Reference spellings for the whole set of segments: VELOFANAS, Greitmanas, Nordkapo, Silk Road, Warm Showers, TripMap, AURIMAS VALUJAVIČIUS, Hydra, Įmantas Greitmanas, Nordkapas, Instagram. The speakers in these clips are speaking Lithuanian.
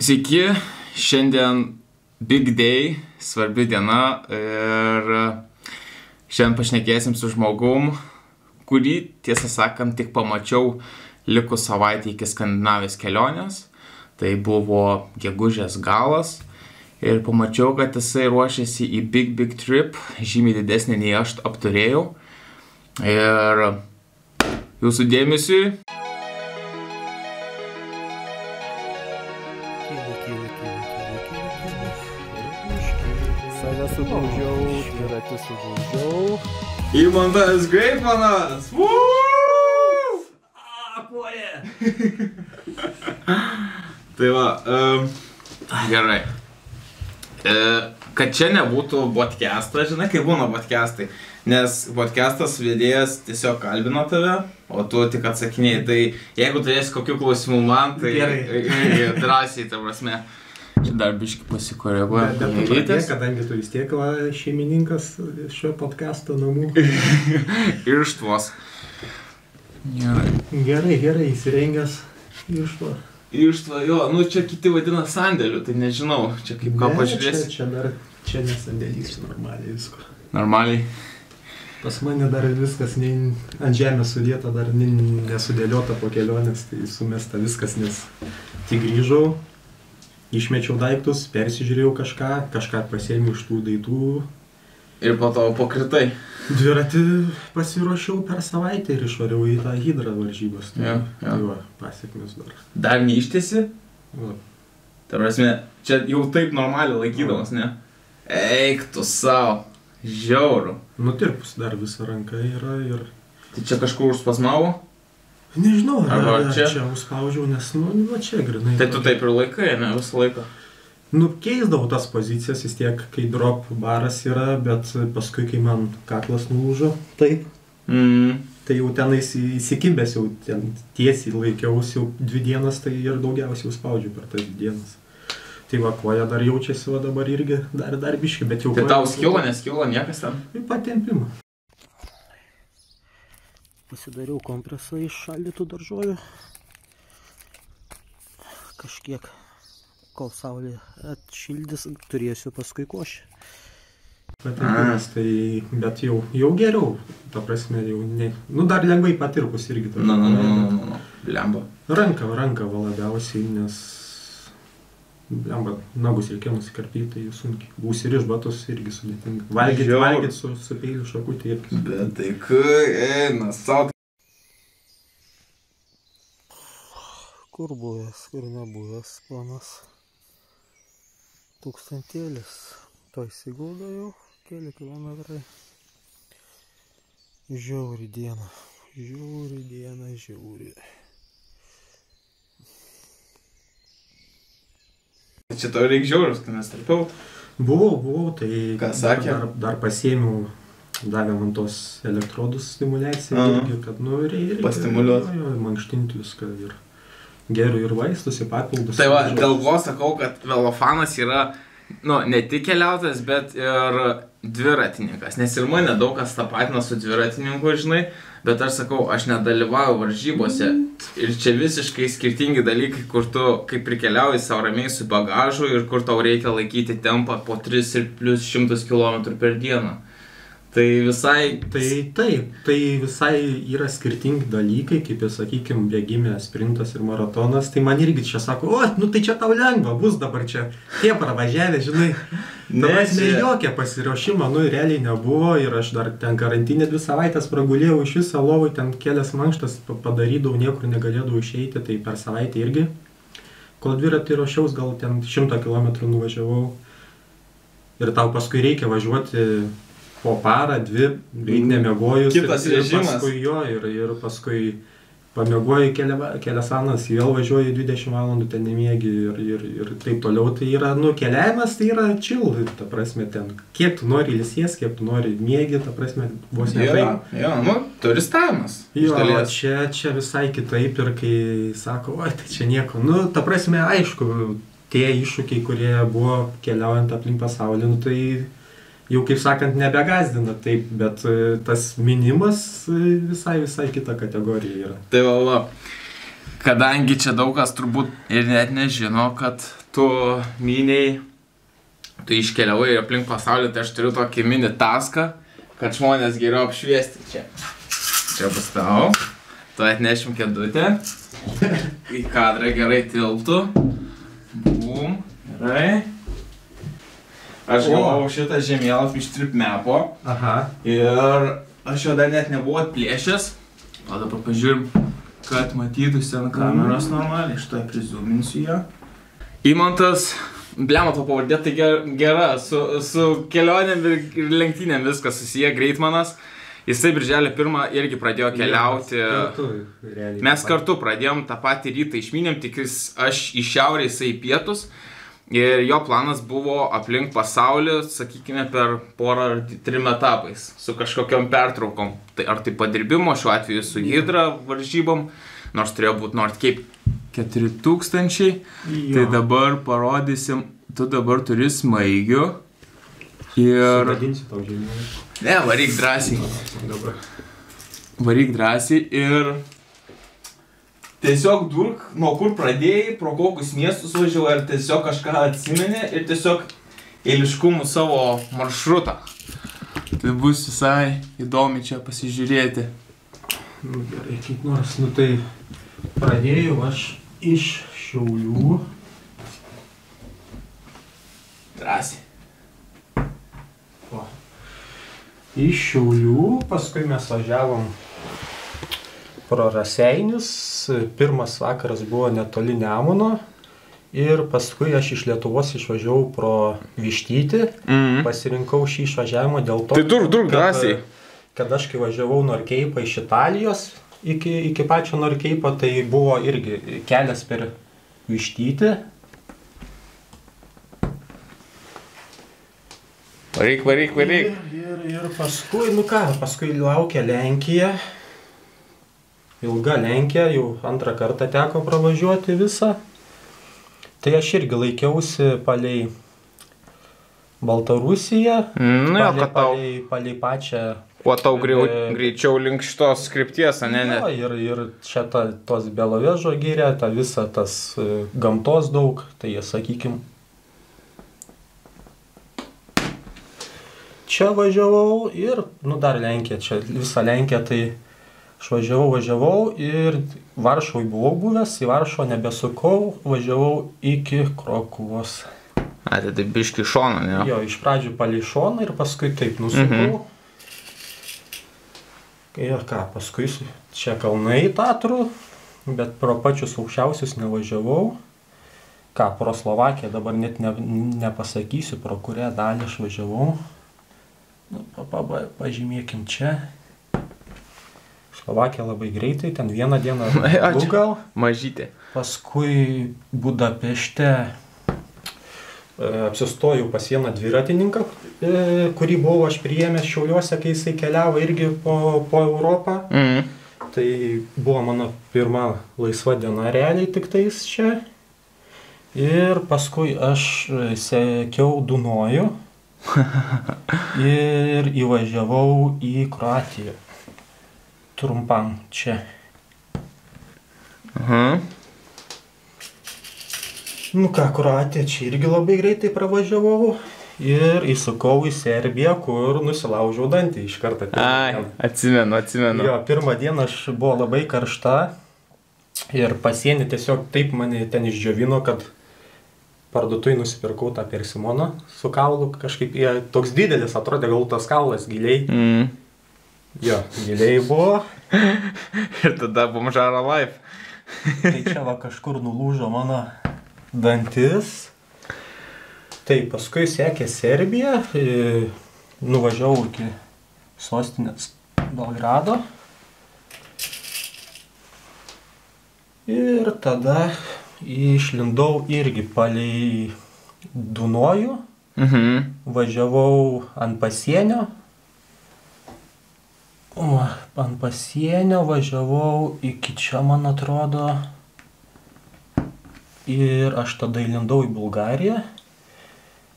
Sveiki, šiandien big day, svarbi diena ir šiandien pašnekėsim su žmogum, kurį, tiesą sakant, tik pamačiau likus savaitę iki Skandinavijos kelionės. Tai buvo gegužės galas ir pamačiau, kad jisai ruošėsi į big trip, žymiai didesnį nei aš apturėjau. Ir jūsų dėmesiui. Įmantas Greitmanas! Puolė! Tai va, gerai. Kad čia nebūtų podcastas, žinai, kaip būna podcastai. Nes podcastas vedėjas tiesiog kalbino tave, o tu tik atsakinėjai. Tai jeigu turėsi kokių klausimų man, tai drąsiai, ta prasme. Dar biškį pasikoreguoja. Bet tu pradės, kadangi tu vis tiek šeimininkas šio podcasto namų. Irštvos. Gerai, įsirengęs irštvo. Irštvo, jo, nu čia kiti vadina sandėliu, tai nežinau, čia kaip ką pažiūrėsi. Čia nesandėlys, normaliai visko. Normaliai? Pas mane dar viskas ant žemės sudėta, dar nesudėliota po kelionės, tai sumesta viskas, nes tik grįžau. Išmečiau daiktus, persižiūrėjau kažką pasiėmiau iš tų daiktų. Ir po to pakritai. Dviratį pasiruošiau per savaitę ir išvariau į tą Hydra varžybas. Tai va, pasiekmes dar. Dar neištėsi? Va. Tai prasme, čia jau taip normaliai laikydamas, ne? Eik tu savo, žiauru. Nutirpus dar visą ranką yra ir... Tai čia kažkur užspasmavo? Nežinau, ar čia užspaudžiau, nes, nu, čia grinai. Tai tu taip ir laikai, ne, visą laiką? Nu, keisdavau tas pozicijas, vis tiek, kai drop baras yra, bet paskui, kai man kaklas nulūžo, taip. Tai jau tenais įsikibęs, jau ten tiesiai laikiausi jau 2 dienas, tai ir daugiausiai užspaudžiu per tas 2 dienas. Tai va, koja dar jaučiasi, va, dabar irgi dar biški, bet jau... Tai tau skilo, neskilo, niekas ten? Patempimą. Pasidariau kompresą iš šaldytų daržovių, kažkiek, kol saulė atšildys, turėsiu paskui košį. Bet jau geriau, ta prasme, jau ne, nu dar lengvai patirpus irgi. Na, blemba. Ranka va labiausiai, nes blemba, nagus reikia nusikarpyti, tai sunkiai. Užsiriš batus irgi sudėtinga. Valgyt su peiliu šakų tiepkis. Bet tai kai, eina, sau. Kur buvęs, kur nebuvęs planas. Tūkstantėlis. To įsiguldo jau, keli kilometrai. Žiauri diena. Čia tau reikia žiaurius, kad mes tarpiau. Buvau, tai dar pasiėmiau, davė man tos elektrodus stimuliaciją, kad nu reikia pastimuliuoti. Mankštinti viską ir geriau ir vaistus, ir papildus. Tai va, dėl ko sakau, kad velofanas yra, nu, ne tik keliautojas, bet ir dviratininkas. Nes ir mane daug kas tapatina su dviratininku, žinai, bet aš sakau, aš nedalyvauju varžybose ir čia visiškai skirtingi dalykai, kur tu kaip prikeliauji savo ramiai su bagažu ir kur tau reikia laikyti tempą po 3 ir plus 100 km per dieną. Tai visai... Tai visai yra skirtingi dalykai, kaip ir, sakykime, bėgime, sprintas ir maratonas, tai man irgi čia sako, o, nu tai čia tau lengva, bus dabar čia tie pravažiavę, žinai. Tavęs nejokio pasiruošimo, nu, realiai nebuvo ir aš dar ten karantinė 2 savaitės pragulėjau iš visą lovą, ten kelias mankštas padarydavau, niekur negalėdavau išeiti, tai per savaitę irgi. Kol dviratį ruošiaus, gal ten 100 kilometrų nuvažiavau ir tau paskui reikia važiuoti po parą, 2, beveik nemiegojus. Kitas režimas. Ir paskui pamiegoji kelias valandas, vėl važiuoji 20 valandų, ten nemiegi ir taip toliau. Tai yra, nu, keliavimas tai yra chill, ta prasme, ten, kiek tu nori ilsies, kiek tu nori miegi, ta prasme, vos nežinau. Jo, nu, turistavimas. Jo, čia visai kitaip ir kai sako, oi, tai čia nieko, nu, ta prasme, aišku, tie iššūkiai, kurie buvo keliaujant aplink pasaulį, nu, tai... Jau, kaip sakant, nebegazdina taip, bet tas minimas visai kita kategorija yra. Tai va, kadangi čia daug kas turbūt ir net nežino, kad tu miniai, tu iškeliavai ir aplink pasaulį, tai aš turiu tokį mini taską, kad žmonės geriau apšviesti čia. Čia bus tau, tu atnešim kėdutę, į kadrą gerai tilptų, bum, gerai. Aš gavau šitą žemėlapį iš TripMapo ir aš jo dar net nebuvau atplėšęs, o dabar pažiūrim, kad matytųsi ant kameros normaliai, štai prizuminsiu ją. Įmantas, blema to pavardė, tai gera, su kelionėm ir lenktynėm viskas susiję, Greitmanas. Jisai birželio 1 irgi pradėjo keliauti. Mes kartu pradėjom tą patį rytą išminėm, tik aš į šiaurę, jisai į pietus. Ir jo planas buvo aplink pasaulį, sakykime, per porą ar 3 etapais, su kažkokiom pertraukom. Tai ar tai padirbimo, šiuo atveju su Hydra varžybom, nors turėjo būti Nordkapo 4000. Tai dabar parodysim, tu dabar turi smaigių. Ir... sugadinsiu tau žemėlį. Ne, varyk drąsiai. Varyk drąsiai ir... tiesiog durk, nuo kur pradėjai, pro kokius miestus važiavai ir tiesiog kažką atsimeni ir tiesiog eiliškumų savo maršrutą. Tai bus visai įdomi čia pasižiūrėti. Nu gerai, kaip nors, nu tai pradėjau aš iš Šiaulių. Drąsiai. Iš Šiaulių, paskui mes važiavom pro Raseinius, pirmas vakaras buvo netoli Nemuno ir paskui aš iš Lietuvos išvažiavau pro Vištytį, pasirinkau šį išvažiavimą dėl to, tai durk drąsiai, kad aš kai važiavau Nordkapą iš Italijos iki pačio Nordkapo, tai buvo irgi kelias per Vištytį. Varyk. Ir paskui, nu ką, paskui laukia Lenkija. Ilga Lenkija, jau antrą kartą teko pravažiuoti visą. Tai aš irgi laikiausi palei Baltarusiją, palei pačią... kuo tau greičiau link šitos skripties, ne? Ir čia tos Belovežo giria, ta visa tas gamtos daug, tai sakykim. Čia važiavau ir, nu dar Lenkija, čia visa Lenkija, tai... aš važiavau ir Varšuvai buvau buvęs, į Varšuvą nebesukau, važiavau iki Krokuvos. A, tai biški iš šono, ne? Jo, iš pradžių palei šoną ir paskui taip nusukau. Ir ką, paskui čia kalnai Tatrų, bet pro pačius aukščiausius nevažiavau. Ką, pro Slovakiją dabar net nepasakysiu, pro kurią dalį aš važiavau. Pažymėkim čia. Slovakija labai greitai, ten vieną dieną gal. Mažytė. Paskui Budapešte apsistojau pas vieną dviratininką, kurį buvau aš priėmęs Šiauliuose, kai jisai keliavo irgi po Europą. Tai buvo mano pirma laisva diena realiai tik tais čia. Ir paskui aš sekiau Dunoju ir įvažiavau į Kroatiją. Trumpam čia. Nu ką, Kroatija čia irgi labai greitai pravažiavau ir įsukau į Serbiją, kur nusilaužiau dantį iš karto. Ai, atsimenu. Jo, pirmą dieną aš buvo labai karšta ir pasienį tiesiog taip mane ten išdžiovino, kad parduotuvėj nusipirkau tą persimoną su kaulu, kažkaip toks didelis atrodė, gal tas kaulas giliai. Jo, giliai buvo. Ir tada buvom žara live. Tai čia va kažkur nulūžo mano dantis. Tai paskui sekė Serbiją. Nuvažiavau iki sostinės Belgrado. Ir tada išlindau irgi palei Dunojų. Važiavau ant pasienio. Ant pasienio važiavau iki čia, man atrodo, ir aš tada įlindau į Bulgariją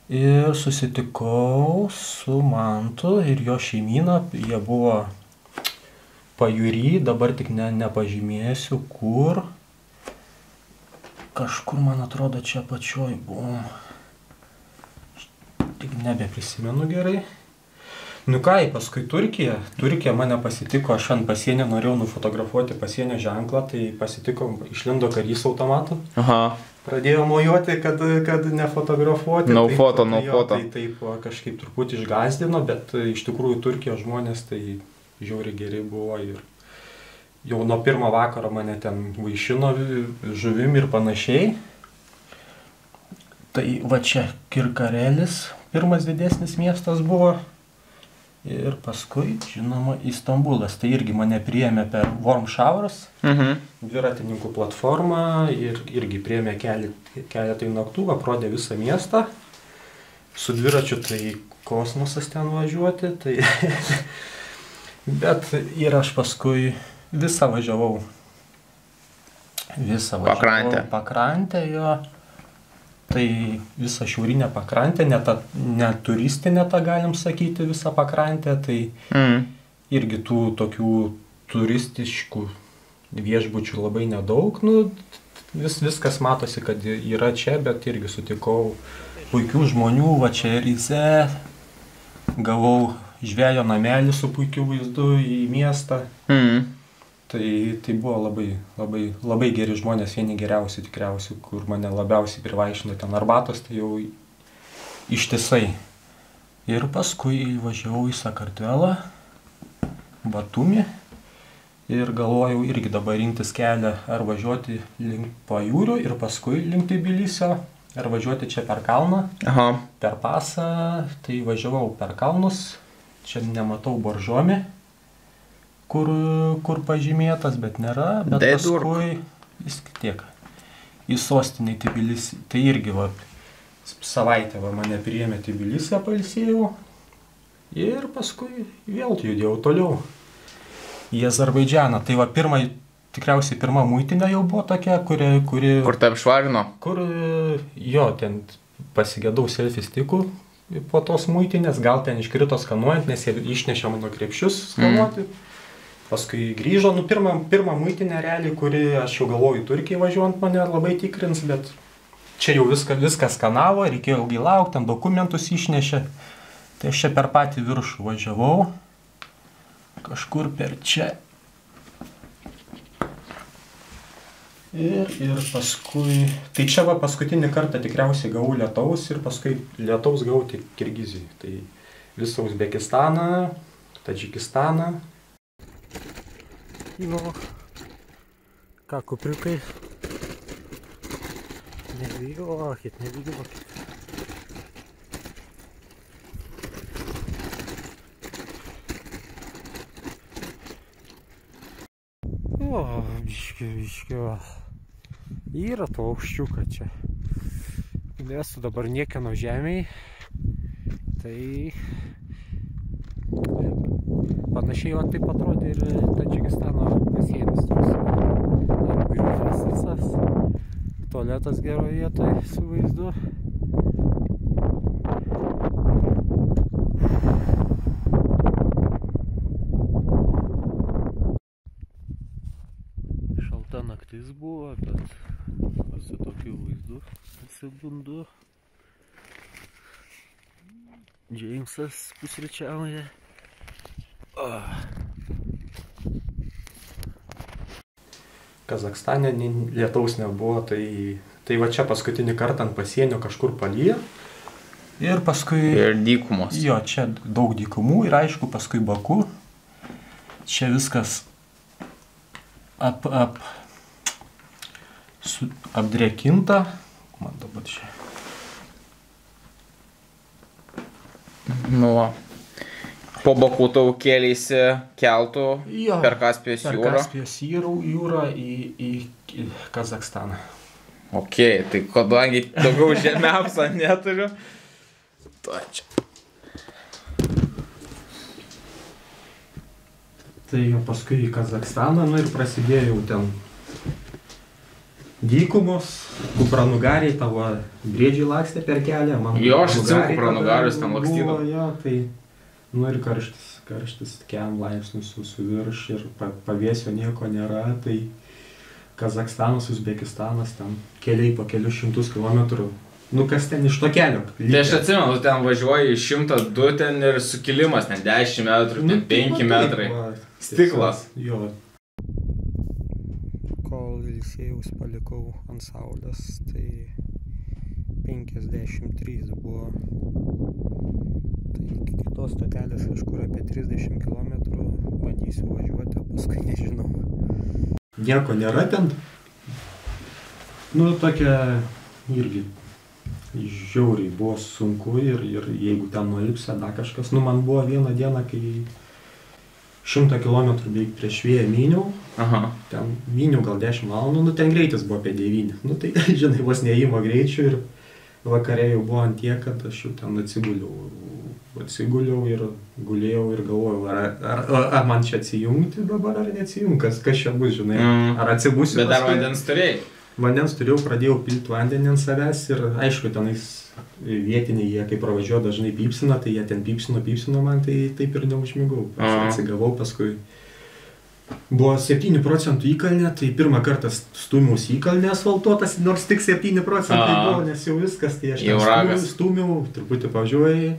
ir susitikau su Mantu ir jo šeimyną, jie buvo pajūry, dabar tik nepažymėsiu kur, Kažkur, man atrodo, čia apačioj buvom. Tik nebeprisimenu gerai. Nu ką, paskui Turkija. Turkija mane pasitiko, aš ant pasienio norėjau nufotografuoti pasienio ženklą, tai pasitiko, išlindo karys automatu. Aha. Pradėjo mojuoti, kad nefotografuoti. No foto, no foto. Tai taip kažkaip truputį išgazdino, bet iš tikrųjų Turkijos žmonės tai žiauriai geri buvo ir jau nuo pirmo vakaro mane ten vaišino žuvim ir panašiai. Tai va čia Kirkarelis, pirmas didesnis miestas buvo. Ir paskui, žinoma, Istambulas. Tai irgi mane priėmė per Warm Showers, dviratininkų platformą, ir irgi priėmė keletą naktų, aprodė visą miestą. Su dviračiu tai kosmosas ten važiuoti, tai... Bet ir aš paskui visą važiavau. Visą važiavau pakrantę jo. Tai visą šiaurinę pakrantę, ne turistinę tą galim sakyti, visą pakrantę, tai irgi tų tokių turistiškų viešbučių labai nedaug, nu, viskas matosi, kad yra čia, bet irgi sutikau puikių žmonių, va čia Rize, gavau žvejo namelį su puikiu vaizdu į miestą, Tai buvo labai geri žmonės, vieni geriausi tikriausiai, kur mane labiausiai privaišino ten arbatos, tai jau ištisai. Ir paskui važiavau į Sakartvelą, Batumį ir galvojau irgi dabar rinktis kelią ar važiuoti link pajūrio ir paskui link Tbilisio, ar važiuoti čia per kalną, per pasą, tai važiavau per kalnus, čia nematau Boržomį. Kur pažymėtas, bet nėra, bet paskui vis tiek į sostinį Tbilisį, tai irgi va, savaitę va, mane priėmė Tbilisį, pailsėjau ir paskui vėl judėjau toliau į Azerbaidžaną. Tai va, tikriausiai pirma muitinė jau buvo tokia, kuri... Kur taip švarino? Kur, jo, ten pasigėdau selfie stikų po tos muitinės, gal ten iškrito skanuojant, nes jie išnešė mano krepšius skanuoti. Paskui grįžo, nu pirmą muitinę realiai, kuri, aš jau galvoju, į Turkiją važiuojant mane labai tikrins, bet čia jau viską skanavo, reikėjo ilgai laukti, ten dokumentus išnešė. Tai aš čia per patį viršų važiavau, kažkur per čia. Ir paskui, tai čia va paskutinį kartą tikriausiai gavau lietaus ir paskui lietaus gavau tik Kirgizijai. Tai visą Uzbekistaną, Tadžikistaną. Ну, как упрюкай. Не видел лохит. О, biški. Yra to aukščiuką čia. Esu dabar niekieno žemėj. Tai... Panašiai jau taip atrodė ir Tadžikistano pasienis toks apgriuvęs visas, tualetas geroje vietoj su vaizdu. Šalta naktis buvo, bet su tokiu vaizdu atsibundu. Džeimsas pusryčiauja. Kazakstane lietaus nebuvo, tai va čia paskutinį kartą ant pasienio kažkur palyja. Ir paskui... Ir dykumos. Jo, čia daug dykumų ir aišku, paskui Baku. Čia viskas apdrėkinta. Man dabar čia... Nu va. Po Baku tau kėlėsi keltų per Kaspijos jūrą. Per Kaspijos jūrą į Kazakstaną. Ok, tai kadangi daugiau žemėpsą neturiu. Tai paskui į Kazakstaną, nu ir prasidėjau ten dykumos, kupranugariai, tavo briedžiai lakstė per kelią. Jo, aš atsimenu, kupranugarius ten lakstydavau. Nu ir karštis, kiam laipsnius su virš ir pavėsio nieko nėra, tai Kazakstanas, Uzbekistanas, ten keliai po kelius šimtus kilometrų. Nu kas ten iš to kelio? Tai aš atsimenu, ten važiuoji 102 ten ir sukilimas, ten 10 metrų, ten 5 metrai. Stiklas. Jo. Kol Ilsėjaus palikau ant saulės, tai 53 buvo. Tai iki kitos stotelės kažkur apie 30 km bandysiu važiuoti, o paskui nežinau. Nieko nėra ten. Nu tokia irgi. Žiauriai buvo sunku ir jeigu ten nuolipsi, da kažkas, nu man buvo vieną dieną, kai 100 kilometrų beveik prieš vėją myniau, ten myniau gal 10 valandų, nu ten greitis buvo apie 9, nu tai žinai, vos neėjimo greičių ir vakare jau buvo ant tiek, kad aš jau ten atsiguliau ir gulėjau ir galvojau, ar man čia atsijungti dabar ar neatsijungti, kas čia bus, žinai, ar atsibusiu. Bet dar vandens turėjai? Vandens turėjau, pradėjau pilti vandenį ant savęs ir aišku, tenais vietiniai, jie kai pravažiuoja dažnai pipsina, tai jie ten pipsino, man tai taip ir neužmigau. Aš atsigavau, paskui buvo 7 procentų įkalnė, tai pirmą kartą stumiaus įkalnė asfaltuotas, nors tik 7 procentai buvo, nes jau viskas, tai aš ten stumiau, truputį pavažiuoju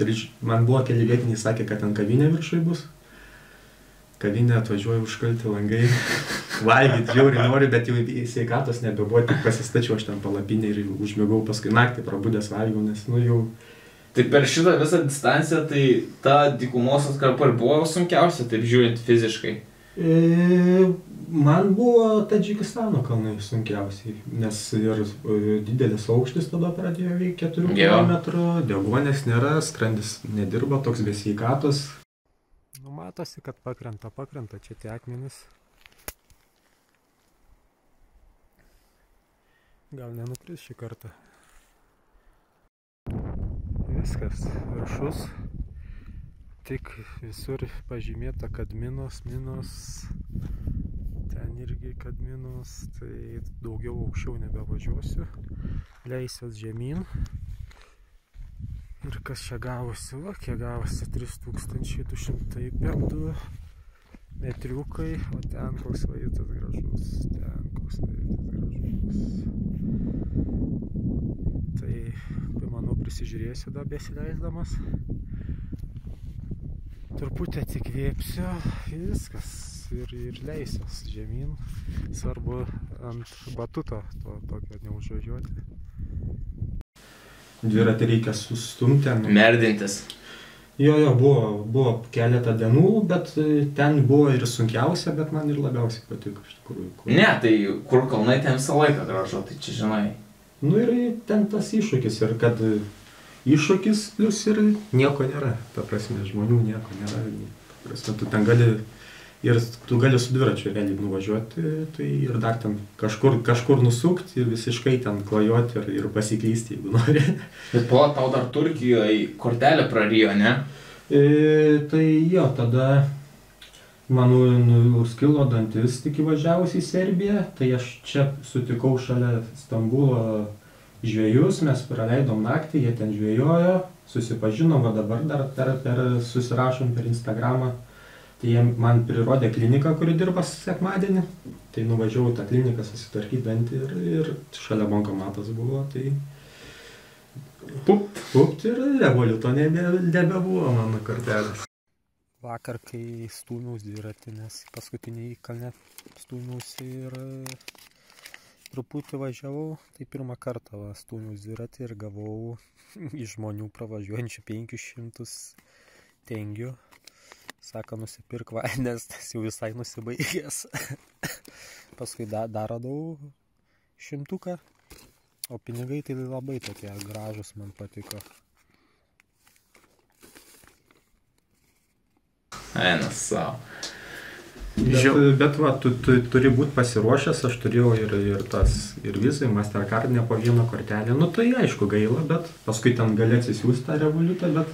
ir man buvo keli vietiniai, sakė, kad ten kavinė viršai bus. Kavinė atvažiuoju, užkalti langai, valgyti žiauriai noriu, bet jau sveikatos nebebuvo, tik pasistačiau aš ten palapinę ir užmigau, paskui naktį prabudęs valgiau, nes nu jau... Tai per šitą visą distanciją, tai ta dykumos atkarpa ir buvo sunkiausia, taip žiūrint fiziškai? Man buvo Tadžikistano kalnai sunkiausiai, nes ir didelis aukštis tada pradėjo veikti 4 km, deguonies nėra, skrandis nedirba, toks be sveikatos. Matosi, kad pakrenta čia tie akmenis. Gal nenukris šį kartą. Viskas viršus. Tik visur pažymėta, kad minus. Ten irgi, kad minus. Tai daugiau aukščiau nebevažiuosiu. Leisiuos žemyn. Ir kas čia gavosi, va, kiek gavosi 3202 metriukai, o ten koks vaizdas gražus, Tai, manau, prisižiūrėsiu dar besileisdamas. Truputį atsikvėpsiu, viskas, ir leisiuos žemyn. Svarbu ant batuto tokio neužvažiuoti. Dviratį reikia sustumti. Merdintis. Jo, buvo keletą dienų, bet ten buvo ir sunkiausia, bet man ir labiausiai patiko iš tikrųjų. Ne, tai kur kalnai ten visą laiką gražu, tai čia žinai. Nu ir ten tas iššūkis, ir kad iššūkis plus ir nieko nėra, ta prasme, žmonių nieko nėra. Ta prasme, tu ten gali, ir tu gali su dviračiu realiai nuvažiuoti, tai ir dar ten kažkur nusukti ir visiškai ten klajoti ir pasikeisti, jeigu nori. Bet po tau dar Turkijoje kortelę prarijo, ne? Tai jo, tada mano nuskilo dantis tik įvažiavus į Serbiją, tai aš čia sutikau šalia Stambulo žvejus, mes praleidom naktį, jie ten žvejojo, susipažinom, va dabar dar susirašom per Instagramą. Tai jie man prirodė kliniką, kuri dirba sekmadienį, tai nuvažiavau tą kliniką susitvarkyti dantį ir šalia bankomatas buvo, tai pupt ir revoliuto nebebuvo mano kortelės. Vakar, kai stūmiaus dviratį, nes paskutinį įkalnę stūmiausi ir truputį važiavau, tai pirmą kartą stūmiaus dviratį ir gavau iš žmonių pravažiuojančių 500 tengių. Sako, nusipirk vandens, nes jau visai nusibaigęs. Paskui dar radau 100, o pinigai tai labai tokie gražus, man patiko. Eina savo. Bet va, tu turi būti pasiruošęs, aš turėjau ir visai Mastercard ne po vieną kortelę. Nu tai aišku gaila, bet paskui ten gali atsisiųsti tą revoliutą, bet...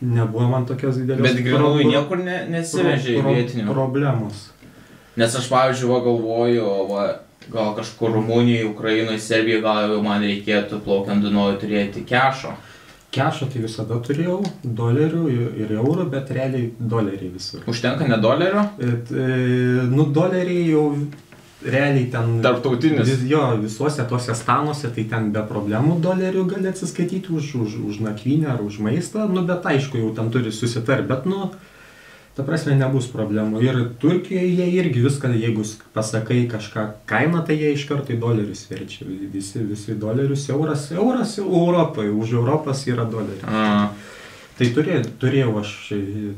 Nebuvo man tokios didelės problemos. Bet grinųjų niekur nesivežė į vietinių problemos. Nes aš, pavyzdžiui, galvoju, gal kažkur Rumunijoje, Ukrainoje, Serbijoje, gal jau man reikėtų plaukiant Dunojų turėti kešo. Kešo tai visada turėjau, dolerių ir eurų, bet realiai doleriai visur. Užtenka ne dolerio? Nu, doleriai jau realiai ten... Tarptautinis. Jo, visuose tuose stanuose, tai ten be problemų dolerių gali atsiskaityti už nakvynę ar už maistą, nu, bet aišku, jau ten turi susitarti, bet, nu, ta prasme, nebus problemų. Ir Turkijoje irgi viską, jeigu pasakai kažką kainą, tai jie iš karto į dolerius verčia. Visi dolerius, euras Europoje, už Europas yra doleriai. Tai turėjau aš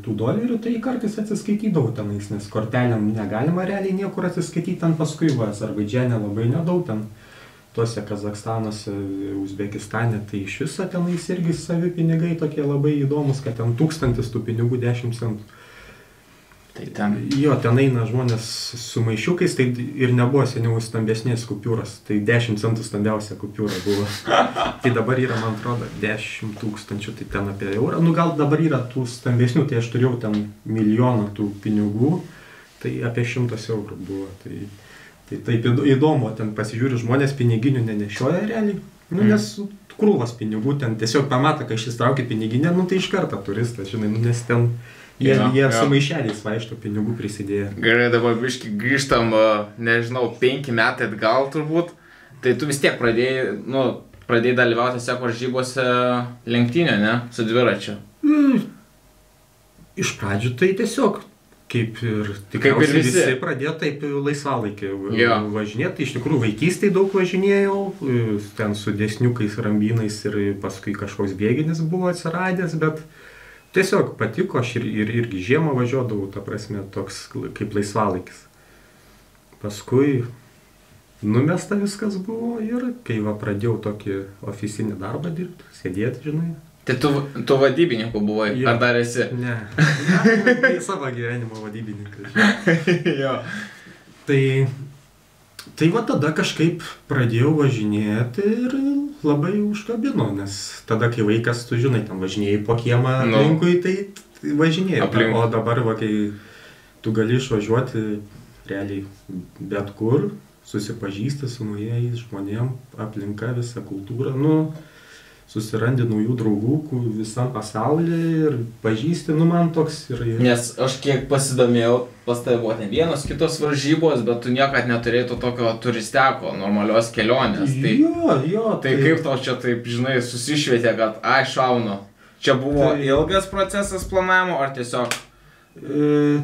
tų dolerių, tai kartais atsiskaitydavau tenais, nes kortelėm negalima realiai niekur atsiskaityti, ten paskui va, Azerbaidžane labai nedaug, ten tuose Kazakstanuose, Uzbekistane, tai iš viso tenais irgi savi pinigai tokie labai įdomus, kad ten 1000 tų pinigų 10 centų. Tai ten... Jo, ten eina žmonės su maišiukais, tai ir nebuvo seniau stambesnės kupiūros, tai 10 centų stambiausia kupiūra buvo. Tai dabar yra, man atrodo, 10 000, tai ten apie eurą. Nu gal dabar yra tų stambesnių, tai aš turėjau ten 1 000 000 tų pinigų, tai apie 100 eurų buvo. Tai taip įdomu, ten pasižiūri, žmonės piniginių nenešioja realiai, nu nes... Krūvas pinigų, ten tiesiog pamatą, kai šis traukia piniginę, nu tai iš karto turistas, žinai, nu nes ten... Jie su maišeliais vaikšto pinigų prisidėjo. Gerai, dabar biškį grįžtam, nežinau, 5 metai atgal turbūt. Tai tu vis tiek pradėjai, nu, dalyvauti tiesiog varžybose lenktynio, ne? Su dviračiu. Iš pradžių tai tiesiog, kaip ir tikriausiai visi pradėjo taip laisvalaikį važinėti. Iš tikrųjų vaikystėje daug važinėjau, ten su desniukais, rambinais ir paskui kažkoks bėginis buvo atsiradęs, bet... Tiesiog patiko, aš irgi žiemą važiuodavau, ta prasme, toks kaip laisvalaikis. Paskui numesta viskas buvo ir kai va pradėjau tokį ofisinį darbą dirbti, sėdėti, žinai. Tai tu vadybininku buvai, ar dar esi? Ne, tai savo gyvenimo vadybininkas. Tai va tada kažkaip pradėjau važinėti ir labai užkabino, nes tada, kai vaikas, tu žinai, ten važinėjai po kiemą aplinkui, tai važinėjai. O dabar, va, kai tu gali išvažiuoti realiai bet kur, susipažįsti su naujais žmonėm, aplinka, visa kultūra, nu, susirandi naujų draugų visam pasaulyje ir pažįsti, nu man toks ir... Nes aš kiek pasidomėjau, pas tai buvo ne vienos kitos varžybos, bet tu niekad neturėjai tokio turisteko, normalios kelionės. Jo, jo. Tai kaip tau čia taip, žinai, susišvietė, kad ai, šaunu. Čia buvo ilgas procesas planavimo, ar tiesiog...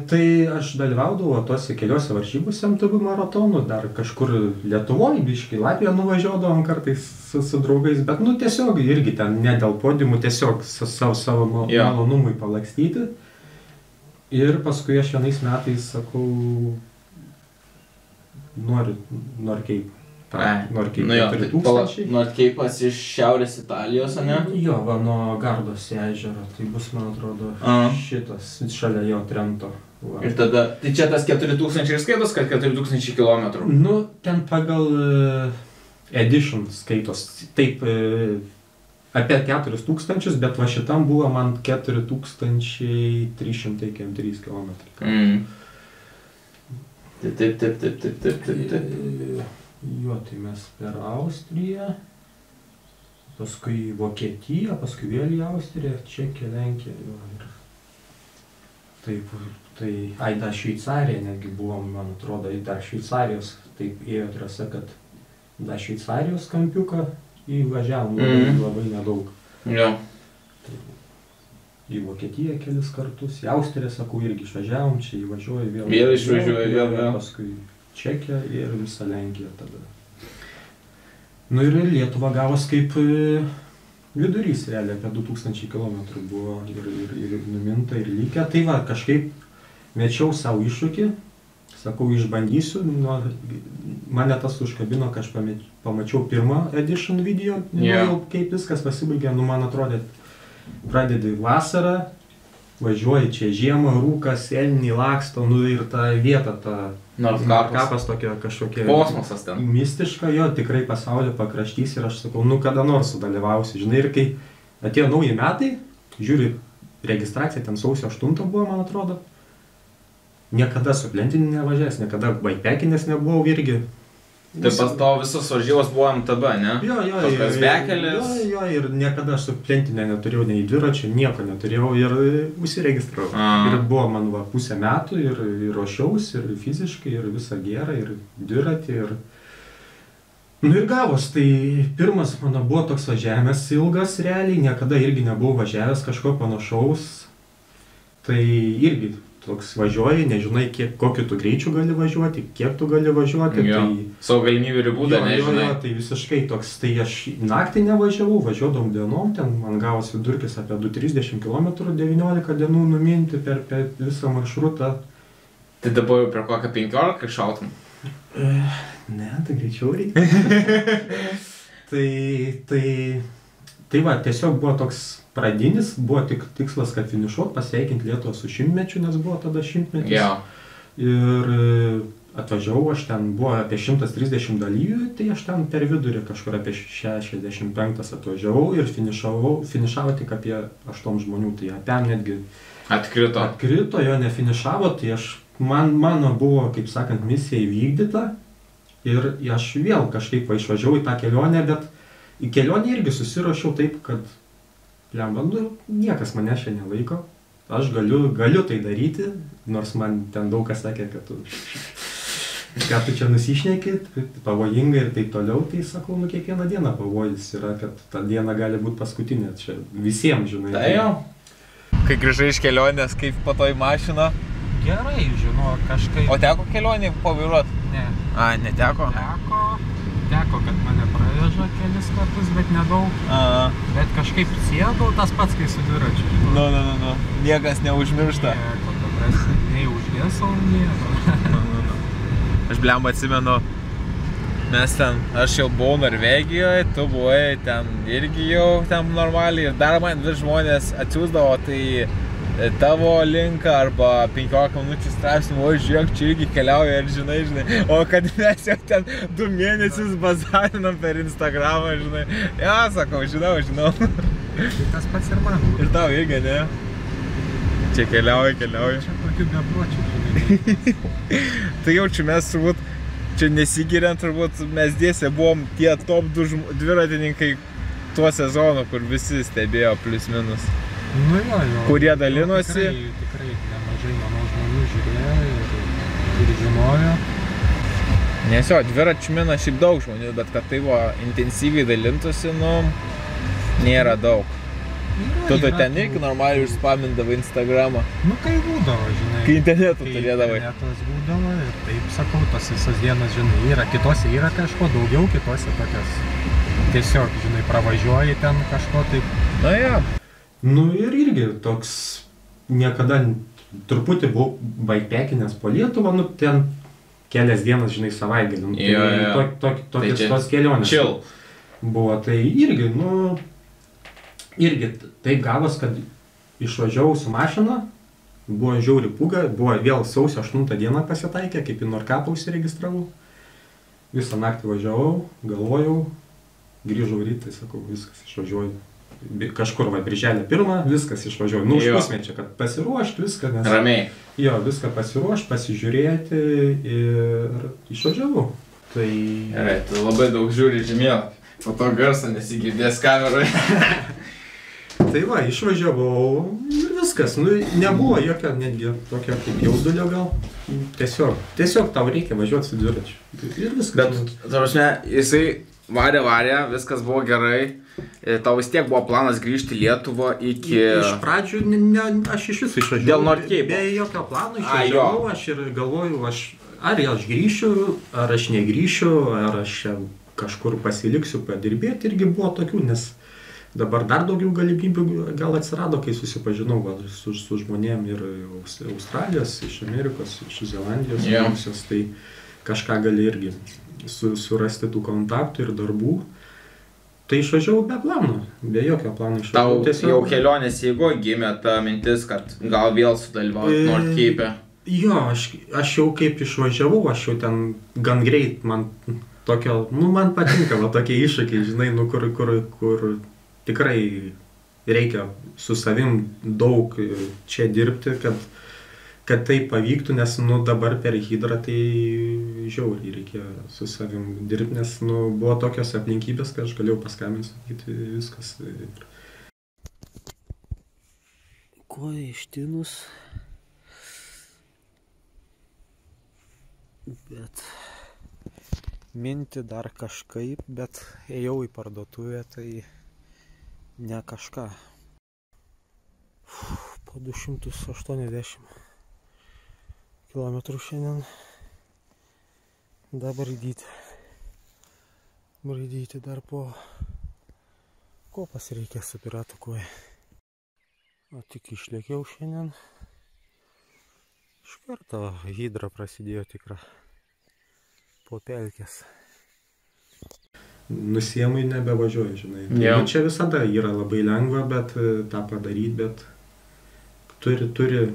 Tai aš dalyvaudavau tose keliose varžybose MTB maratonų, dar kažkur Lietuvoje, biškai Latvijoje nuvažiuodavom kartais su draugais, bet nu tiesiog irgi ten ne dėl podimų, tiesiog savo malonumui palakstyti. Ir paskui aš vienais metais sakau, noriu Nordkapo. Nordkapas iš Šiaurės Italijos, ane? Jo, va, nuo Gardos ežero, tai bus, man atrodo, šitas, šalia jo Trento. Ir tada, tai čia tas 4000 skaitos, kad 4000 kilometrų? Nu, ten pagal edition skaitos, taip, apie 4000, bet va šitam buvo man 4303 kilometrai. Taip. Jo, tai mes per Austriją, paskui į Vokietiją, paskui vėl į Austriją, Čekiją, Lenkiją. Taip, tai, ai, dar Šveicarija netgi buvom, man atrodo, dar Šveicarijos, taip ėjo trasa, kad dar Šveicarijos kampiuką įvažiavom labai nedaug. Į Vokietiją kelis kartus, į Austriją, sakau, irgi išvažiavom, čia įvažiuoju vėl. Vėl išvažiuoju vėl. Čekija ir visą Lenkiją tada. Nu ir Lietuva gavos kaip vidurys realiai, apie 2000 km buvo ir numinta ir lygia. Tai va, kažkaip mečiau savo iššūkį, sakau, išbandysiu. Mane tas užkabino, kad aš pamačiau pirmą edition video, kaip viskas pasibaigė, nu man atrodė, pradedi vasarą, važiuoji čia žiemą, rūkas, elniai laksto, nu ir ta vieta, ta Nordkapas tokia kažkokia... Kosmosas ten. Mistiška, jo, tikrai pasaulio pakraštys ir aš sakau, nu kada nors sudalyvausiu, žinai, ir kai atėjo nauji metai, žiūri, registracija ten sausio 8 buvo, man atrodo, niekada su plentinį nevažiavęs, niekada baipekinės nebuvau irgi, Tai pas tavo visos varžybos buvo MTB, ne? Jo, tokios bekelės. Jo, ir niekada aš su plentinė neturėjau nei dviračio, nieko neturėjau ir užsiregistravau. Ir buvo man va, pusę metų ir ruošiausi, ir fiziškai, ir visą gerą, ir dviratį, ir... Nu ir gavos, tai pirmas mano buvo toks važiavęs ilgas realiai, niekada irgi nebuvau važiavęs kažko panašaus. Tai irgi toks važiuoji, nežinai, kokiu tu greičiu gali važiuoti, kiek tu gali važiuoti. Tai, savo galimybių ribų dar nežinai. Tai visiškai toks, tai aš naktį nevažiavau, važiuodavau dienom, ten man gavos vidurkis apie 230 km, 19 dienų numinti per visą maršrutą. Tai dabar jau per kokią 15 šautum? Ne, tai greičiau reikia. Tai va, tiesiog buvo toks pradinis, buvo tik tikslas, kad finišuot, pasveikinti Lietuvą su 100-mečiu, nes buvo tada 100-metis. Ir atvažiavau, aš ten buvo apie 130 dalyvių, tai aš ten per vidurį kažkur apie 65 atvažiavau ir finišavo tik apie 8 žmonių, tai apie netgi... Atkrito. Atkrito, jo nefinišavo, tai aš... Mano buvo, kaip sakant, misija įvykdyta ir aš vėl kažkaip išvažiavau į tą kelionę, bet į kelionę irgi susiruošiau taip, kad nu, niekas mane šiandien laiko, aš galiu tai daryti, nors man ten daug kas sakė, kad tu čia nusišneki, pavojinga ir taip toliau, tai sakau, nu kiekvieną dieną pavojus yra, kad ta diena gali būti paskutinė, čia visiems, žinai. Tai jau. Kai grįžai iš kelionės, kaip po to į mašiną? Gerai, žinau, kažkaip... O teko kelionį pavairuot? Ne. A, neteko? Teko, kad mane pravežo kelis kartus, bet nedaug. Bet kažkaip sėdau, tas pats, kai su dviračiu. Nu. Niekas neužmiršta. Nieko, dabar nei užgesau, nieko. Aš blemba atsimenu, mes ten, aš jau buvau Norvegijoje, tu buvai ten irgi jau ten normaliai. Ir dar man vis žmonės atsiųsdavo, tai... tavo linką arba 15 minučių straipsnių, o žiūrėk, čia irgi keliauja ir žinai, o kad mes jau ten 2 mėnesius bazarinam per Instagramą, žinai, ja, sakau, žinau. Tai tas pats ir man. Ir tau irgi, ne? Čia keliauja. Čia tokių bepročių. Tai jaučiu, mes turbūt, čia nesigiriant, turbūt mes dėse buvom tie top 2 dviratininkai tuo sezonu, kur visi stebėjo plius minus. Nu jo, kurie dalinosi. Tikrai nemažai mano žmonių žiūrėjo ir žinojo. Nes jo, dviračių mina šiaip daug žmonių, bet kad tai buvo intensyviai dalintusi, nu, nėra daug. Tu ten irgi normaliai užspamindavai Instagramą. Nu, kai būdavo, žinai. Kai internetu turėdavai. Kai internetas būdavo ir taip sakau, tos visas dienas, žinai, yra. Kitose yra kažko daugiau, kitose tokios tiesiog, žinai, pravažiuoji ten kažko taip. Na jo. Nu ir irgi toks niekada truputį buvau baikpekinęs po Lietuvą, nu ten kelias dienas, žinai, savaitgalį. Tokios kelionės buvo, tai irgi, nu, irgi taip gavos, kad išvažiavau su mašina, buvo žiauri pūga, buvo vėl sausio 8 dieną pasitaikę, kaip į Nordkapo užsiregistravau, visą naktį važiavau, galvojau, grįžau rytai, sakau, viskas, išvažiuoju. Kažkur, va, birželio 1, viskas išvažiuoju. Nu, už pusmečio, kad pasiruošt viską. Ramiai. Jo, viską pasiruošt, pasižiūrėti ir išvažiavau. Tai... Gerai, tu labai daug žiūri žemėlapį. Po to garso nesigirdės kamerui. Tai va, išvažiavau ir viskas. Nu, nebuvo jokio netgi tokio kaip jaudulio gal. Tiesiog tau reikia važiuoti su dviračiu. Ir viskas. Bet, tarp ne, jisai... Varė, viskas buvo gerai. Tau vis tiek buvo planas grįžti į Lietuvą iki... Iš pradžių, aš iš viso išvažiavau. Dėl Nordkapo. Be jokio plano išvažiavau, aš ir galvoju, ar aš grįšiu, ar aš negrįšiu, ar aš kažkur pasiliksiu padirbėti. Irgi buvo tokių, nes dabar dar daugiau galimybių gal atsirado, kai susipažinau su žmonėm ir Australijos, iš Amerikos, iš Zelandijos, Rusijos, tai kažką gali irgi... surasti tų kontaktų ir darbų, tai išvažiavau be plano, be jokio plano išvažiavau. Tau jau kelionės jeigu gimė ta mintis, kad gal vėl sudalyvauti Nordkape? Jo, aš jau kaip išvažiavau, aš jau ten gan greit, man tokio, nu man patinka tokie iššūkiai, žinai, nu kur tikrai reikia su savim daug čia dirbti, kad kad tai pavyktų, nes nu, dabar per Hydrą tai žiauriai reikia su savim dirbti, nes nu, buvo tokios aplinkybės, kad aš galėjau paskambinti, sakyti viskas. Koja ištinus, bet minti dar kažkaip, bet ėjau į parduotuvę, tai ne kažką. Uf, po 280 kilometrų šiandien dar braidyti. Braidyti dar po kopas reikia su piratų koja. O tik išlėkiau šiandien. Iš karto Hydra prasidėjo tikra po pelkės. Nusiemui nebevažiuoju, žinai. Yeah. Nu, čia visada yra labai lengva, bet tą padaryti, bet turi...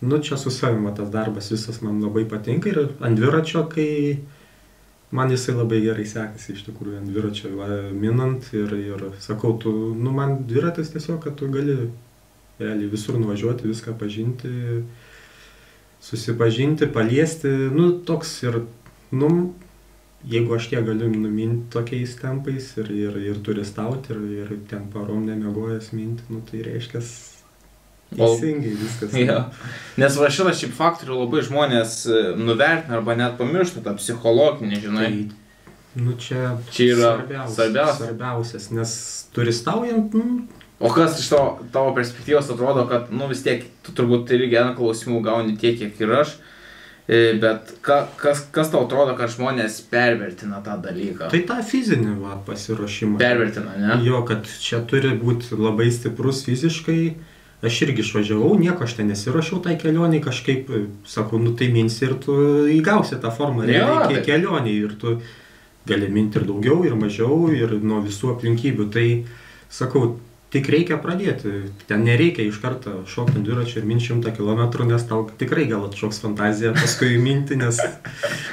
Nu, čia su savim tas darbas visas man labai patinka ir ant dviračio, kai man jisai labai gerai sekasi, iš tikrųjų, ant dviračio minant ir sakau, tu, nu, man dviratis tiesiog, kad tu gali visur nuvažiuoti, viską pažinti, susipažinti, paliesti, nu, toks ir, nu, jeigu aš tie galiu numinti tokiais tempais ir turistauti ir ten parom nemiegojęs minti, nu, tai reiškia, teisingai viskas. Ja. Nes va šitą šiaip faktorių labai žmonės nuvertina arba net pamiršta tą psichologinį, žinai. Tai, nu čia yra svarbiausias, nes turistaujant, nu... O kas iš tavo perspektyvos atrodo, kad nu vis tiek, tu turbūt irgi vieną klausimų gauni tiek, kiek ir aš, bet kas tau atrodo, kad žmonės pervertina tą dalyką? Tai tą fizinį va, pasiruošimą. Pervertina, ne? Jo, kad čia turi būti labai stiprus fiziškai. Aš irgi išvažiavau, nieko aš ten nesiruošiau tai kelionei, kažkaip, sakau, nu tai minsi ir tu įgausi tą formą reikia kelioniai ir tu gali minti ir daugiau, ir mažiau, ir nuo visų aplinkybių. Tai, sakau, tik reikia pradėti, ten nereikia iš karto šokti ant dviračio ir minti 100 kilometrų, nes tau tikrai gal atšoks fantazija paskui minti, nes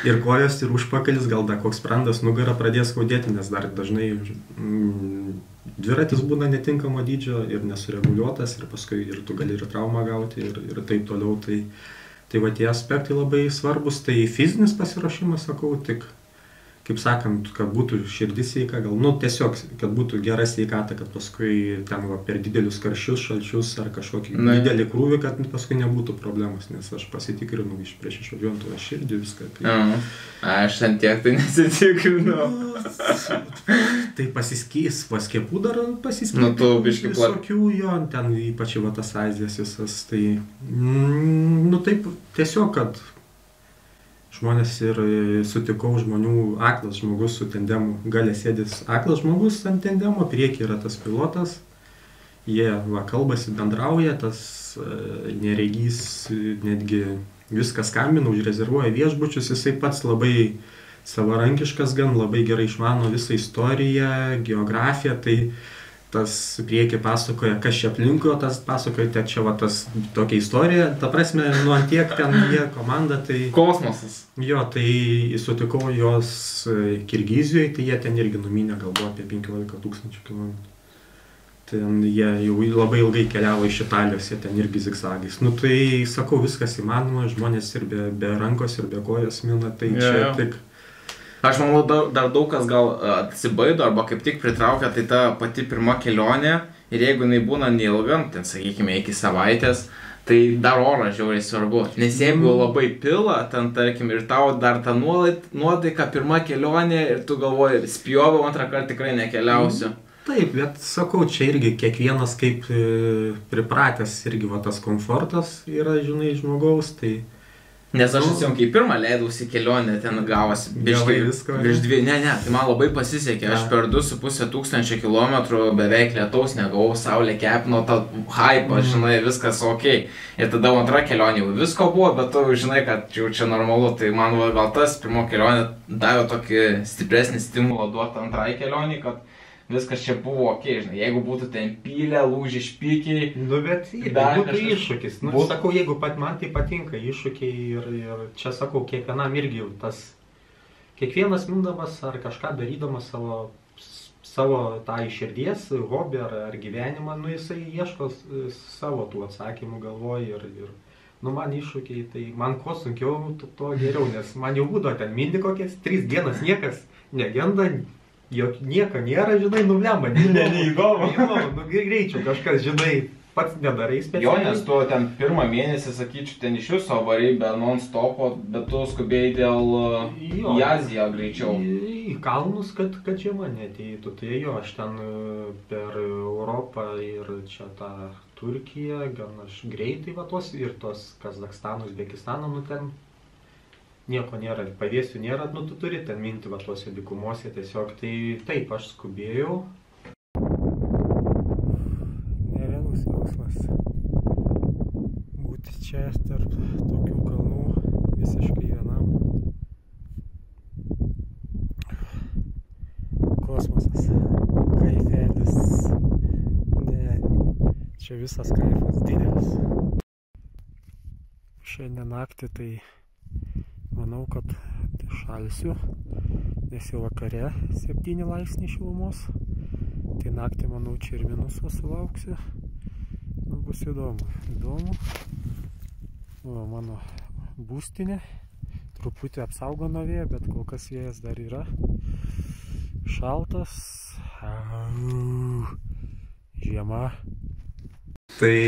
ir kojos, ir užpakalis, gal dar koks sprandas, nugara pradės skaudėti, nes dar dažnai... Dviratis būna netinkamo dydžio ir nesureguliuotas ir paskui ir tu gali ir traumą gauti ir taip toliau. Tai va tie aspektai labai svarbus. Tai fizinis pasiruošimas, sakau, tik, kaip sakant, kad būtų širdis sveika, gal, nu tiesiog, kad būtų gera sveikata, kad paskui ten va, per didelius karščius, šalčius ar kažkokį didelį krūvį, kad paskui nebūtų problemos, nes aš pasitikrinu iš prieš išvažiuojant tavo širdį viską. Tai... Aš ten tiek tai nesitikrinu. Tai pasiskys, paskėpų dar pasiskys. Nu, tu biškai visokių, jo, ten ypač va tas Azijas visas, tai, nu, taip, tiesiog, kad žmonės ir sutikau žmonių, aklas žmogus su tendemu, galia sėdės aklas žmogus ant tendemo, priekyje yra tas pilotas, jie, va, kalbasi, bendrauja, tas neregys, netgi viską skambina, užrezervuoja viešbučius, jisai pats labai savarankiškas gan, labai gerai išmano visą istoriją, geografiją, tai tas prieki pasakoja, kas čia aplinko, tas pasakoja, tiek čia va tas tokia istorija, ta prasme, nu ant tiek ten jie komanda, tai... Kosmosas. Jo, tai sutikau jos Kirgizijoje, tai jie ten irgi numinė galbūt apie 15 000 kilometrų. Ten jie jau labai ilgai keliavo iš Italijos, jie ten irgi zigzagais. Nu tai, sakau, viskas įmanoma, žmonės ir be rankos, ir be kojos mina, tai čia tik... Aš manau, dar daug kas gal atsibaido arba kaip tik pritraukia, tai ta pati pirma kelionė ir jeigu jinai būna neilga, ten sakykime iki savaitės, tai dar oras žiauriai svarbu, nes jeigu labai pila, ten tarkim ir tau dar ta nuotaika pirma kelionė ir tu galvoji, spjovau, antrą kartą tikrai nekeliausiu. Taip, bet sakau, čia irgi kiekvienas kaip pripratęs irgi va tas komfortas yra, žinai, žmogaus, tai... Nes aš atsimenu, kai pirmą leidausi kelionę, ten gavosi virš 2, ne, tai man labai pasisekė, aš per 2500 kilometrų beveik lietaus negavau, saulė kepino, tą hype, žinai, viskas ok. Ir tada antra kelionė jau visko buvo, bet tu žinai, kad jau čia normalu, tai man gal tas pirmo kelionė davė tokį stipresnį stimulą duoti antrai kelionį, kad viskas čia buvo ok, žinai, jeigu būtų ten pylę, lūžį, špykiai... Nu, bet irgi būtų iššūkis. Nu, sakau, jeigu pat man tai patinka iššūkiai ir čia, sakau, kiekvienam irgi jau tas... Kiekvienas mindamas ar kažką darydamas savo tą iširdies, hobį ar gyvenimą, nu, jisai ieško savo tų atsakymų galvoj ir nu man iššūkiai, tai man kuo sunkiau, to geriau, nes man jau būdavo ten mini kokias, 3 dienas niekas negenda, jok nieko nėra, žinai, nublemba, neįdomu, nu greičiau kažkas, žinai, pats nedarai specialiai. Jo, nes tu ten pirmą mėnesį, sakyčiau, ten iš jūsų avarai be non-stopo, bet tu skubėjai dėl į Aziją greičiau. Į kalnus, kad žiema neateitų, tai jo, aš ten per Europą ir čia tą Turkiją, gan aš greitai va tos ir tos Kazakstano, Uzbekistano, nu ten nieko nėra, pavėsių nėra, nu tu turi ten minti va tuose dykumose tiesiog, tai taip aš skubėjau. Būti čia tarp tokių kalnų visiškai vienam. Kosmosas, kaifelis, ne, čia visas kaifas didelis. Šiandien naktį tai manau, kad šalsiu, nes jau vakare 7 laipsniai šilumos, tai naktį manau čia ir minuso sulauksiu. Nu, bus įdomu, įdomu. O, mano būstinė. Truputį apsaugo nuo vėjo, bet kol kas vėjas dar yra. Šaltas. Žiema. Tai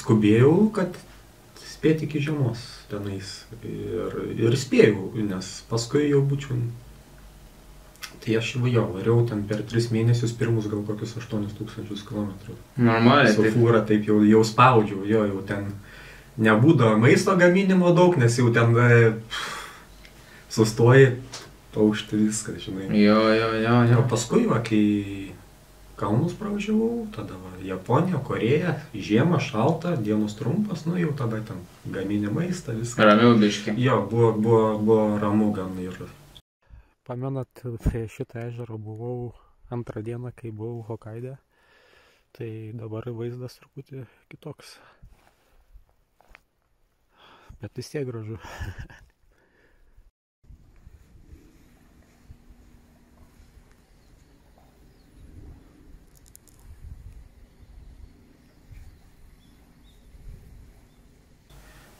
skubėjau, kad spėti iki žiemos tenais. Ir spėjau, nes paskui jau būčiau. Tai aš jau variau ten per 3 mėnesius pirmus gal kokius 8000 kilometrų. Normaliai. Su fūra taip jau spaudžiau, jo jau ten nebūdo maisto gaminimo daug, nes jau ten sustoji, paušti viską, žinai. Jo. O paskui, va, kai kalnus pravažiavau, tada va, Japonija, Korėja, žiemą, šalta, dienos trumpas, nu jau tada ten gaminė maistą, viską. Ramiau biškį. Jo, buvo ramu gan ir. Pamenat, prie šitą ežerą buvau antrą dieną, kai buvau Hokkaide, tai dabar vaizdas truputį kitoks, bet vis tiek gražu.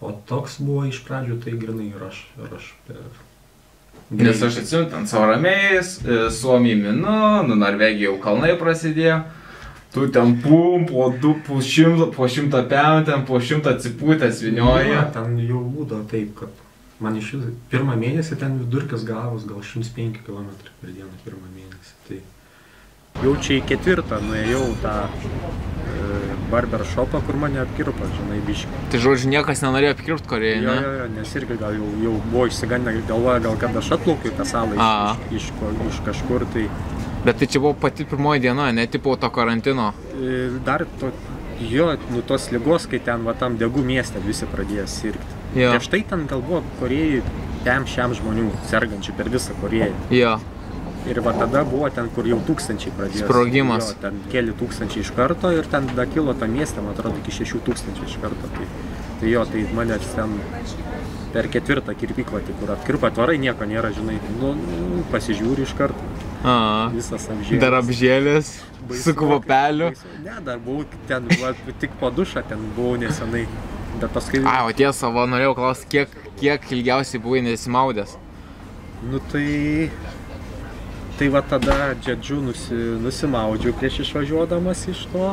O toks buvo iš pradžių, tai grinai ir aš per... Nes aš atsimenu, ten savo ramiais, Suomijai minu, nu Norvegija jau kalnai prasidėjo, tu ten pum, po 100 pėm, ten po 100 ciputės vinioji. Na, ten jau būdo taip, kad man iš jūsų pirmą mėnesį ten vidurkis gavus gal 105 km per dieną pirmą mėnesį. Tai... Jau čia į 4 nuėjau tą barbershopą, kur mane apkirpo, žinai, biškį. Tai žodžiu, niekas nenorėjo apkirpti Korėjai, ne? Jo, nes irgi gal jau buvo išsigandę, galvoja, gal kad aš atplaukiu tą salą iš kažkur, tai... Bet tai čia buvo pati pirmoji diena, ne tipo to karantino? Dar to, jo, nu tos ligos, kai ten, va, tam Degu mieste visi pradėjo sirgti. Tai štai ten gal buvo Korėjai 5-6 žmonių sergančių per visą Korėją. Jo. Ir va tada buvo ten, kur jau 1000 pradėjo. Sprogimas. Jo, ten keli 1000 iš karto ir ten tada kilo tą miestą, man atrodo, iki 6000 iš karto. Tai jo, tai mane ten per 4 kirpyklą, kur apkirpa tvarai, nieko nėra, žinai, nu, pasižiūri iš karto. Visas apžėlis. Dar apžėlis, su kvapeliu. Ne, dar buvau ten, tik po dušą ten buvau nesenai. O tiesa, va, norėjau klausti, kiek ilgiausiai buvai nesimaudęs? Nu tai... Tai va tada džedžiu nusimaudžiau prieš išvažiuodamas iš to.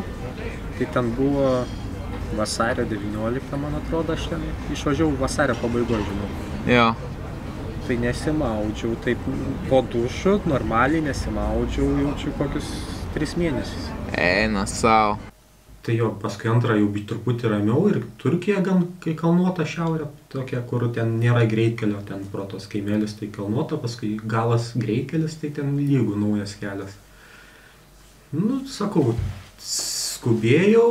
Tai ten buvo vasario 19, man atrodo, aš ten išvažiavau vasario pabaigoje, žinau. Jo. Tai nesimaudžiau, taip po dušu, normaliai nesimaudžiau, jaučiu kokius 3 mėnesius. Eina savo. Tai jo, paskui antrą jau truputį ramiau ir Turkija gan kai kalnuota šiaurė, tokia, kur ten nėra greitkelio, ten pro tos kaimelis tai kalnuota, paskui galas greitkelis, tai ten lygų naujas kelias. Nu, sakau, skubėjau.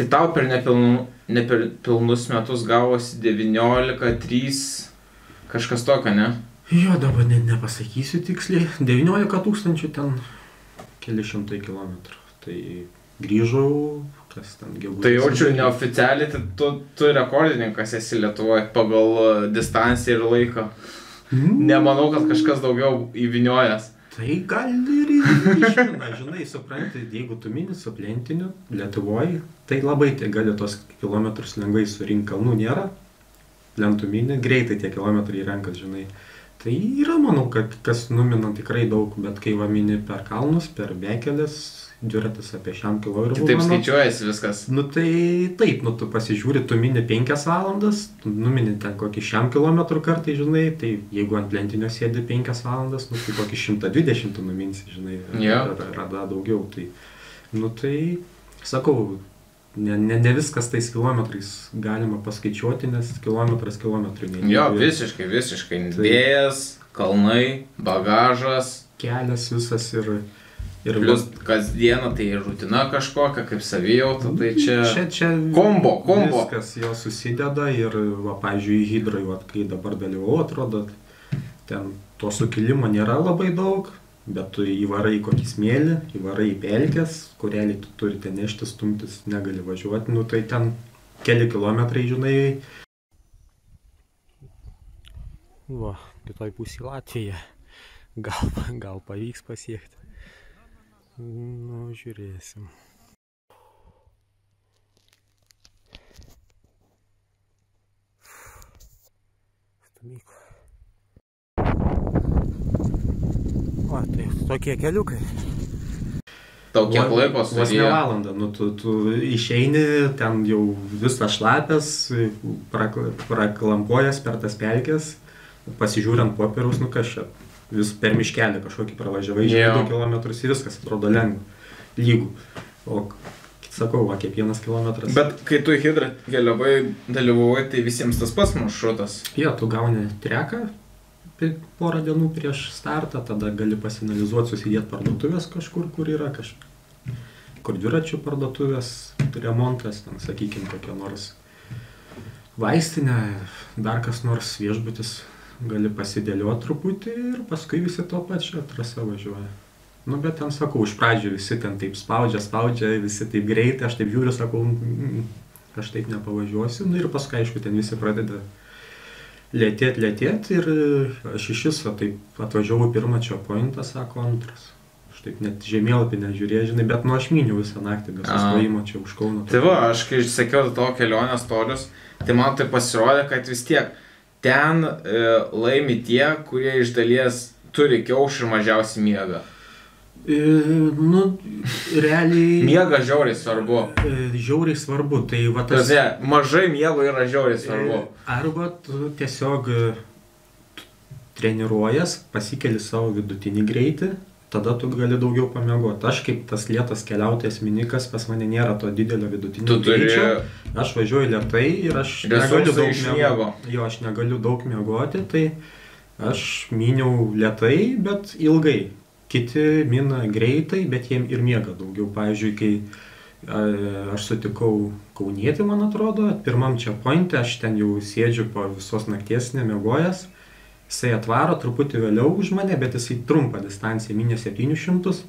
Tai tau per nepilnus metus gavosi 19,3 kažkas tokio, ne? Jo, dabar nepasakysiu tiksliai, 19 000 ten keli šimtai kilometrų, tai... Grįžau, kas ten gegužės. Tai jaučiu neoficialiai, tai tu rekordininkas esi Lietuvoje pagal distanciją ir laiką. Nemanau, kad kažkas daugiau įviniojęs. Tai gali ir išmina, žinai, supranti, jeigu tu mini su plentiniu Lietuvoje, tai labai tie gali tos kilometrus lengvai surinkt, kalnų nėra, plentų mini, greitai tie kilometrai renkas, žinai. Tai yra, manau, kad kas numina tikrai daug, bet kai va mini per kalnus, per bekelės, dviratis apie 100 km. Taip skaičiuojasi viskas. Nu tai taip, nu tu pasižiūri, tu mini 5 valandas, numini ten kokį 100 km kartai, žinai, tai jeigu ant lentinio sėdi 5 valandas, nu tai kokį 120 tu numinsi, žinai, rada daugiau. Tai, nu tai, sakau, ne viskas tais kilometrais galima paskaičiuoti, nes kilometras kilometrui neįvykti. Jo, visiškai. Vėjas, kalnai, bagažas. Kelias visas ir... Plius kasdieną tai rutina kažkokia, kaip savijauta, tai čia kombo. Viskas jo susideda ir, va, pavyzdžiui, į Hydrą, va, kai dabar dalyvau, atrodo, ten to sukilimo nėra labai daug, bet tu įvarai kokį smėlį, įvarai į pelkes, kurielį tu turi ten nešti, stumtis, negali važiuoti, nu tai ten keli kilometrai, žinai. Va, kitoj pusėj Latvija, gal pavyks pasiekti. Nu, žiūrėsim. Stumyklą. O, tai tokie keliukai. Tau kiek laiko sudėjo? Vos ne valandą. Nu, tu išeini, ten jau visas šlapęs, praklampojęs per tas pelkes, pasižiūrint popieriaus, nu kas čia. Vis per miškelį kažkokį pravažiavai, žinai, 2 kilometrus ir viskas atrodo lengva lygų. O, sakau, va, kiekvienas kilometras. Bet kai tu į Hydrą keliavai, dalyvavai, tai visiems tas pats maršrutas. Jo, tu gauni treką porą dienų prieš startą, tada gali pasinalizuoti, susidėti parduotuvės kažkur, kur yra kažkur dviračių parduotuvės, remontas, ten, sakykime, kokia nors vaistinė, dar kas nors viešbutis. Gali pasidėlioti truputį ir paskui visi to pačią trasą važiuoja. Nu, bet ten, sakau, iš pradžių visi ten taip spaudžia, visi taip greitai, aš taip žiūriu, sakau, aš taip nepavažiuosiu. Nu ir paskui, aišku, ten visi pradeda lėtėti ir aš iš viso taip atvažiavau pirmą checkpointą, sako, antras. Aš taip net žemėlapį nežiūrėjau, žinai, bet nu aš myniu visą naktį, bet sustojimo čia už Kauno. Tai va, aš kai išsakiau to kelionės tolius, tai man tai pasirodė, kad vis tiek ten laimi tie, kurie iš dalies turi kiaušį ir mažiausiai miega. Nu, realiai... Miega žiauriai svarbu. Žiauriai svarbu, tai va tas... Mažai miego yra žiauriai svarbu. Arba tu tiesiog treniruojas, pasikeli savo vidutinį greitį, tada tu gali daugiau pamiegoti. Aš kaip tas lėtas keliautojas minikas, pas mane nėra to didelio vidutinio greičio. Aš važiuoju lėtai ir aš negaliu daug miegoti. Jo, aš negaliu daug miegoti, tai aš miniau lėtai, bet ilgai. Kiti mina greitai, bet jiem ir miega daugiau. Pavyzdžiui, kai aš sutikau kaunietį, man atrodo, pirmam checkpointe, aš ten jau sėdžiu po visos nakties nemiegojęs. Jisai atvaro truputį vėliau už mane, bet jisai trumpą distanciją, minė 700.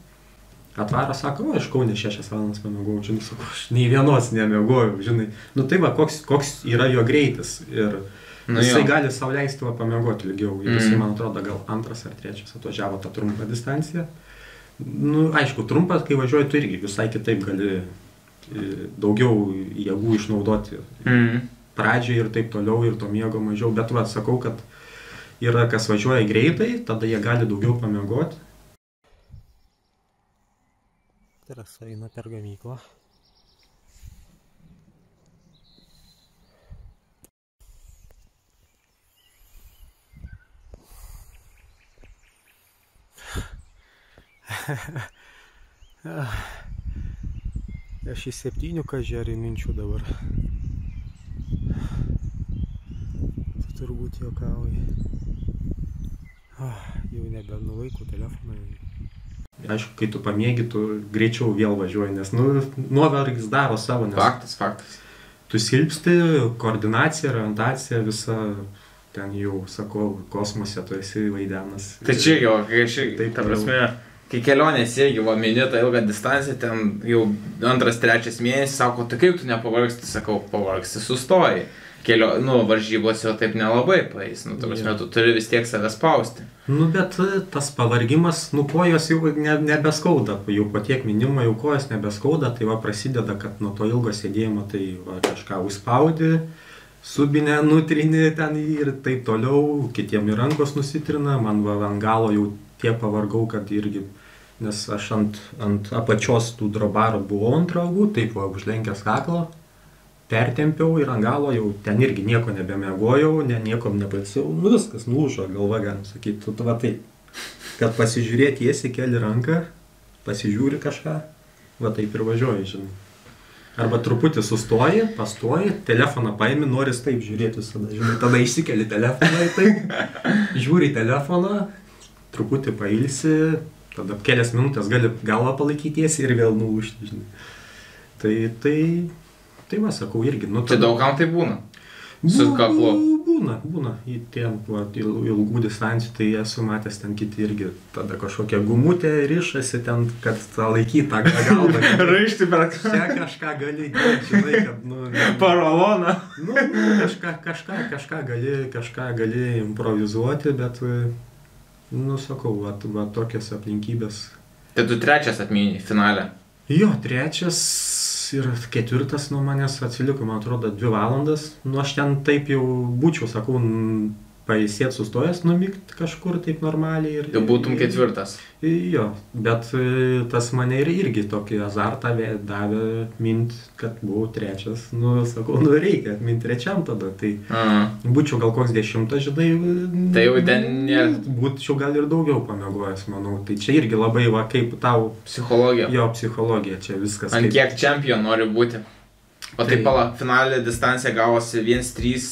Atvaro, sako, o, aš Kaune 6 valandas pamiegojau, žinai, sako, aš nei vienos nemiegojau, žinai. Nu tai va, koks yra jo greitis ir jisai gali sau leisti pamiegoti ilgiau. Jisai, man atrodo, gal antras ar trečias atvažiavo tą trumpą distanciją. Nu, aišku, trumpas, kai važiuoji, tu irgi visai kitaip gali daugiau jėgų išnaudoti pradžiai ir taip toliau ir to miego mažiau, bet va, sakau, kad yra, kas važiuoja greitai, tada jie gali daugiau pamiegoti. Trasa eina per gamyklą. Aš į 7 kažerį minčių dabar. Tu turbūt juokauji. Jau nebenuvaikų telefoną. Aišku, kai tu pamiegi, tu greičiau vėl važiuoji, nes nuovargis daro savo. Faktas. Tu silpsti, koordinacija, orientacija, visa ten jau, sakau, kosmose tu esi vaidenas. Tai čia jau, kai aš irgi, ta prasme, kai kelionės irgi, va, minė tą ilgą distanciją, ten jau 2–3 mėnesį, sako, tai kaip tu nepavargsti, sakau, pavargsti, sustoji. varžybos jau taip nelabai paeis, nu, tokios metu turi vis tiek save spausti. Nu, bet tas pavargimas, nu, kojos jau nebeskauda, jau po tiek minimo jau kojos nebeskauda, tai va prasideda, kad nuo to ilgo sėdėjimo tai va kažką užspaudi, subinę nutrini ten ir taip toliau, kitiem ir rankos nusitrina, man va ant galo jau tie pavargau, kad irgi, nes aš ant apačios tų drobarų buvau ant raugų, taip va užlenkęs kaklo, pertempiau ir ant galo jau ten irgi nieko nebemegojau, niekom nepasiau, nu viskas nulūžo, galva galim sakyti, tu va taip, kad pasižiūrėti tiesiai, keli ranką, pasižiūri kažką, va taip ir važiuoji, žinai. Arba truputį sustoji, pastoji, telefoną paimi, noris taip žiūrėti visada, žinai, tada išsikeli telefoną ir taip, žiūri telefoną, truputį pailsi, tada kelias minutės gali galvą palaikyties ir vėl nulūžti, žinai. Tai va, sakau, irgi. Tai daugam tai būna? Su kaklu? Būna. Į ilgų distancijų, tai esu matęs ten kiti irgi. Tada kažkokia gumutė ryšasi ten, kad laikytą galvą. Raišti per kažką. Čia kažką gali, žinai, kad, nu... Paroloną. Nu, kažką gali improvizuoti, bet, nu, sakau, va, tokias aplinkybės. Tai tu trečias atmini finale? Jo, trečias... Ir ketvirtas nuo manęs atsiliko, man atrodo, 2 valandas. Nu, aš ten taip jau būčiau, sakau, pailsėt sustojęs, numigt kažkur taip normaliai. Ir, jau būtum ketvirtas. Jo, bet tas mane ir irgi tokį azartą davė mint, kad buvau trečias. Nu, sakau, nu reikia mint trečiam tada. Tai būčiau gal koks 10, žinai. Tai jau ten ne... Būčiau gal ir daugiau pamėgojęs, manau. Tai čia irgi labai, va, kaip tau... Psichologija. Jo, psichologija čia viskas. Ant kiek čempion nori būti. O tai pala, finalė distancija gavosi 1-3...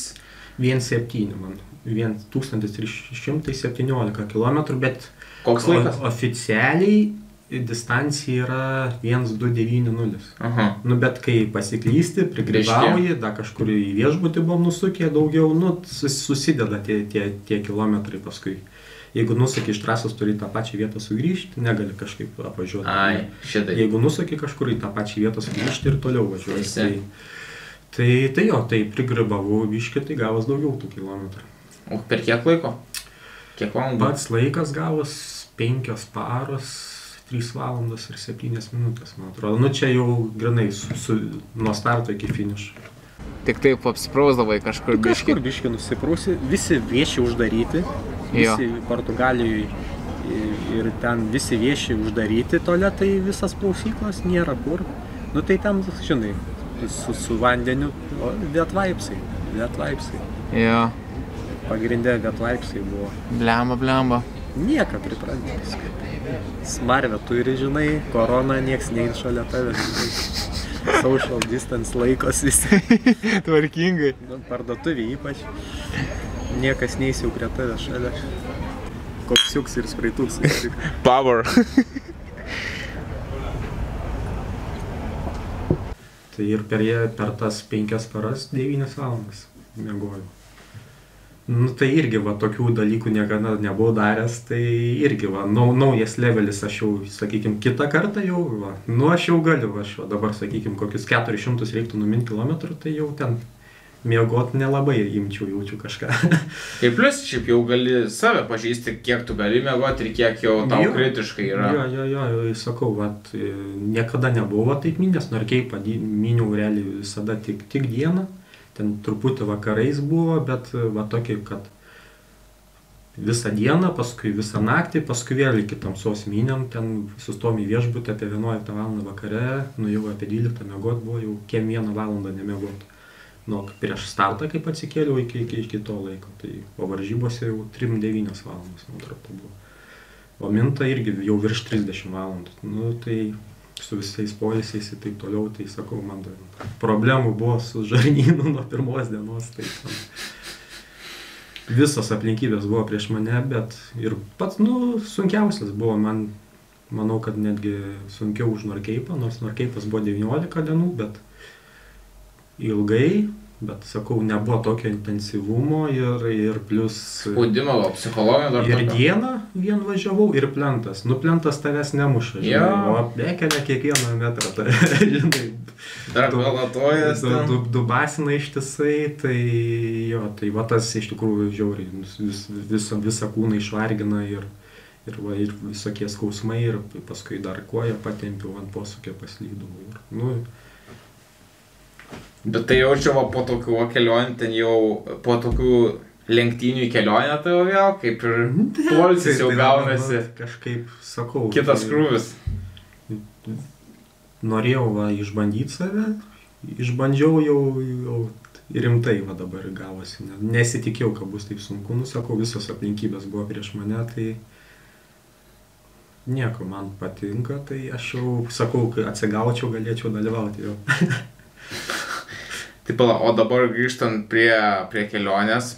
1-7, man. 1317 km, bet koks laikas? Oficialiai distancija yra 1290. Nu, bet kai pasiklysti, prigrįžauji, dar kažkur į viešbutį buvom nusukę daugiau, nu, susideda tie kilometrai paskui. Jeigu nusuki iš trasos, turi tą pačią vietą sugrįžti, negali kažkaip apvažiuoti. Ai, šitai. Jeigu nusuki kažkur į tą pačią vietą sugrįžti ir toliau važiuoji. Tai jo, tai prigribavau biškį, tai gavos daugiau tų kilometrų. O per kiek laiko? Kiek valandų? Pats laikas gavos 5 paros, 3 valandos ir 7 minutės, man atrodo. Nu čia jau grinai nuo starto iki finišo. Tik taip apsiprausdavai kažkur biškį? Kažkur biškį nusiprausi, visi vieši uždaryti, visi Portugalijoje ir ten visi vieši uždaryti tualetai, visas prausyklas, nėra kur. Nu tai ten, žinai, su vandeniu, vietvaipsai. Jo. Pagrindė vietvaipsai buvo. Blemba. Nieka pripranti viską. Smarvę turi, žinai, korona, nieks nein šalia tavęs. Social distance laikos visi. Tvarkingai. Parduotuvė ypač. Niekas neis jau prie tavęs šalia. Koksiuks ir spraituks. Power. Tai ir per tas 5 paras 9 valandas miegojau. Nu tai irgi va tokių dalykų niekada nebuvau daręs, tai irgi va naujas levelis, aš jau, sakykim, kitą kartą jau, va, nu aš jau galiu, aš va dabar, sakykim, kokius 400 reiktų numinti kilometrų, tai jau ten miegot nelabai imčiau, jaučiu kažką. Ir plus, šiaip jau gali save pažįsti, kiek tu gali miegot ir kiek jau tau kritiškai yra. Jo, sakau, va, niekada nebuvo taip minęs, narkiai miniau realiai visada tik dieną, ten truputį vakarais buvo, bet va tokia, kad visą dieną, paskui visą naktį, paskui vėl iki tamsos miniam, ten sustom į viešbutį apie 11 valandą vakare, nu jau apie 12 miegot buvo, jau kiem 1 valandą nemiegot. Nu, prieš startą, kaip atsikėliau, iki to laiko, tai o varžybose jau 3-9 valandas, man atrodo, buvo. O minta irgi jau virš 30 valandų, nu, tai su visais polisiais ir taip toliau, tai sakau, man problemų buvo su žarnynu nuo pirmos dienos, tai visos aplinkybės buvo prieš mane, bet ir pats, nu, sunkiausias buvo man, manau, kad netgi sunkiau už Nordkapą, nors Nordkapas buvo 19 dienų, bet ilgai, Bet, sakau, nebuvo tokio intensyvumo ir plus... Spaudimo, psichologinio dar tokio. Ir dieną vien važiavau ir plentas. Nu, plentas tavęs nemuša, žinai, o bekelia kiekvieną metrą, tai, žinai. Dar balatojas ten. Dubasina ištisai, tai jo, tai va tas iš tikrųjų žiauriai, visą kūną išvargina ir visokie skausmai ir paskui dar koją patempiau ant posūkio paslydau. Nu, bet tai jaučiu, va, po tokių kelionių, ten jau po tokių lenktynių į kelionę, tai jau vėl kaip ir polsis jau gaunasi. Kažkaip, sakau. Kitas krūvis. Norėjau, va, išbandyti save, išbandžiau jau rimtai, va, dabar gavosi. Nesitikėjau, kad bus taip sunku, nu, sakau, visos aplinkybės buvo prieš mane, tai... Nieko, man patinka, tai aš jau, sakau, atsigaučiau, galėčiau dalyvauti jau. Taip, o dabar grįžtant prie kelionės,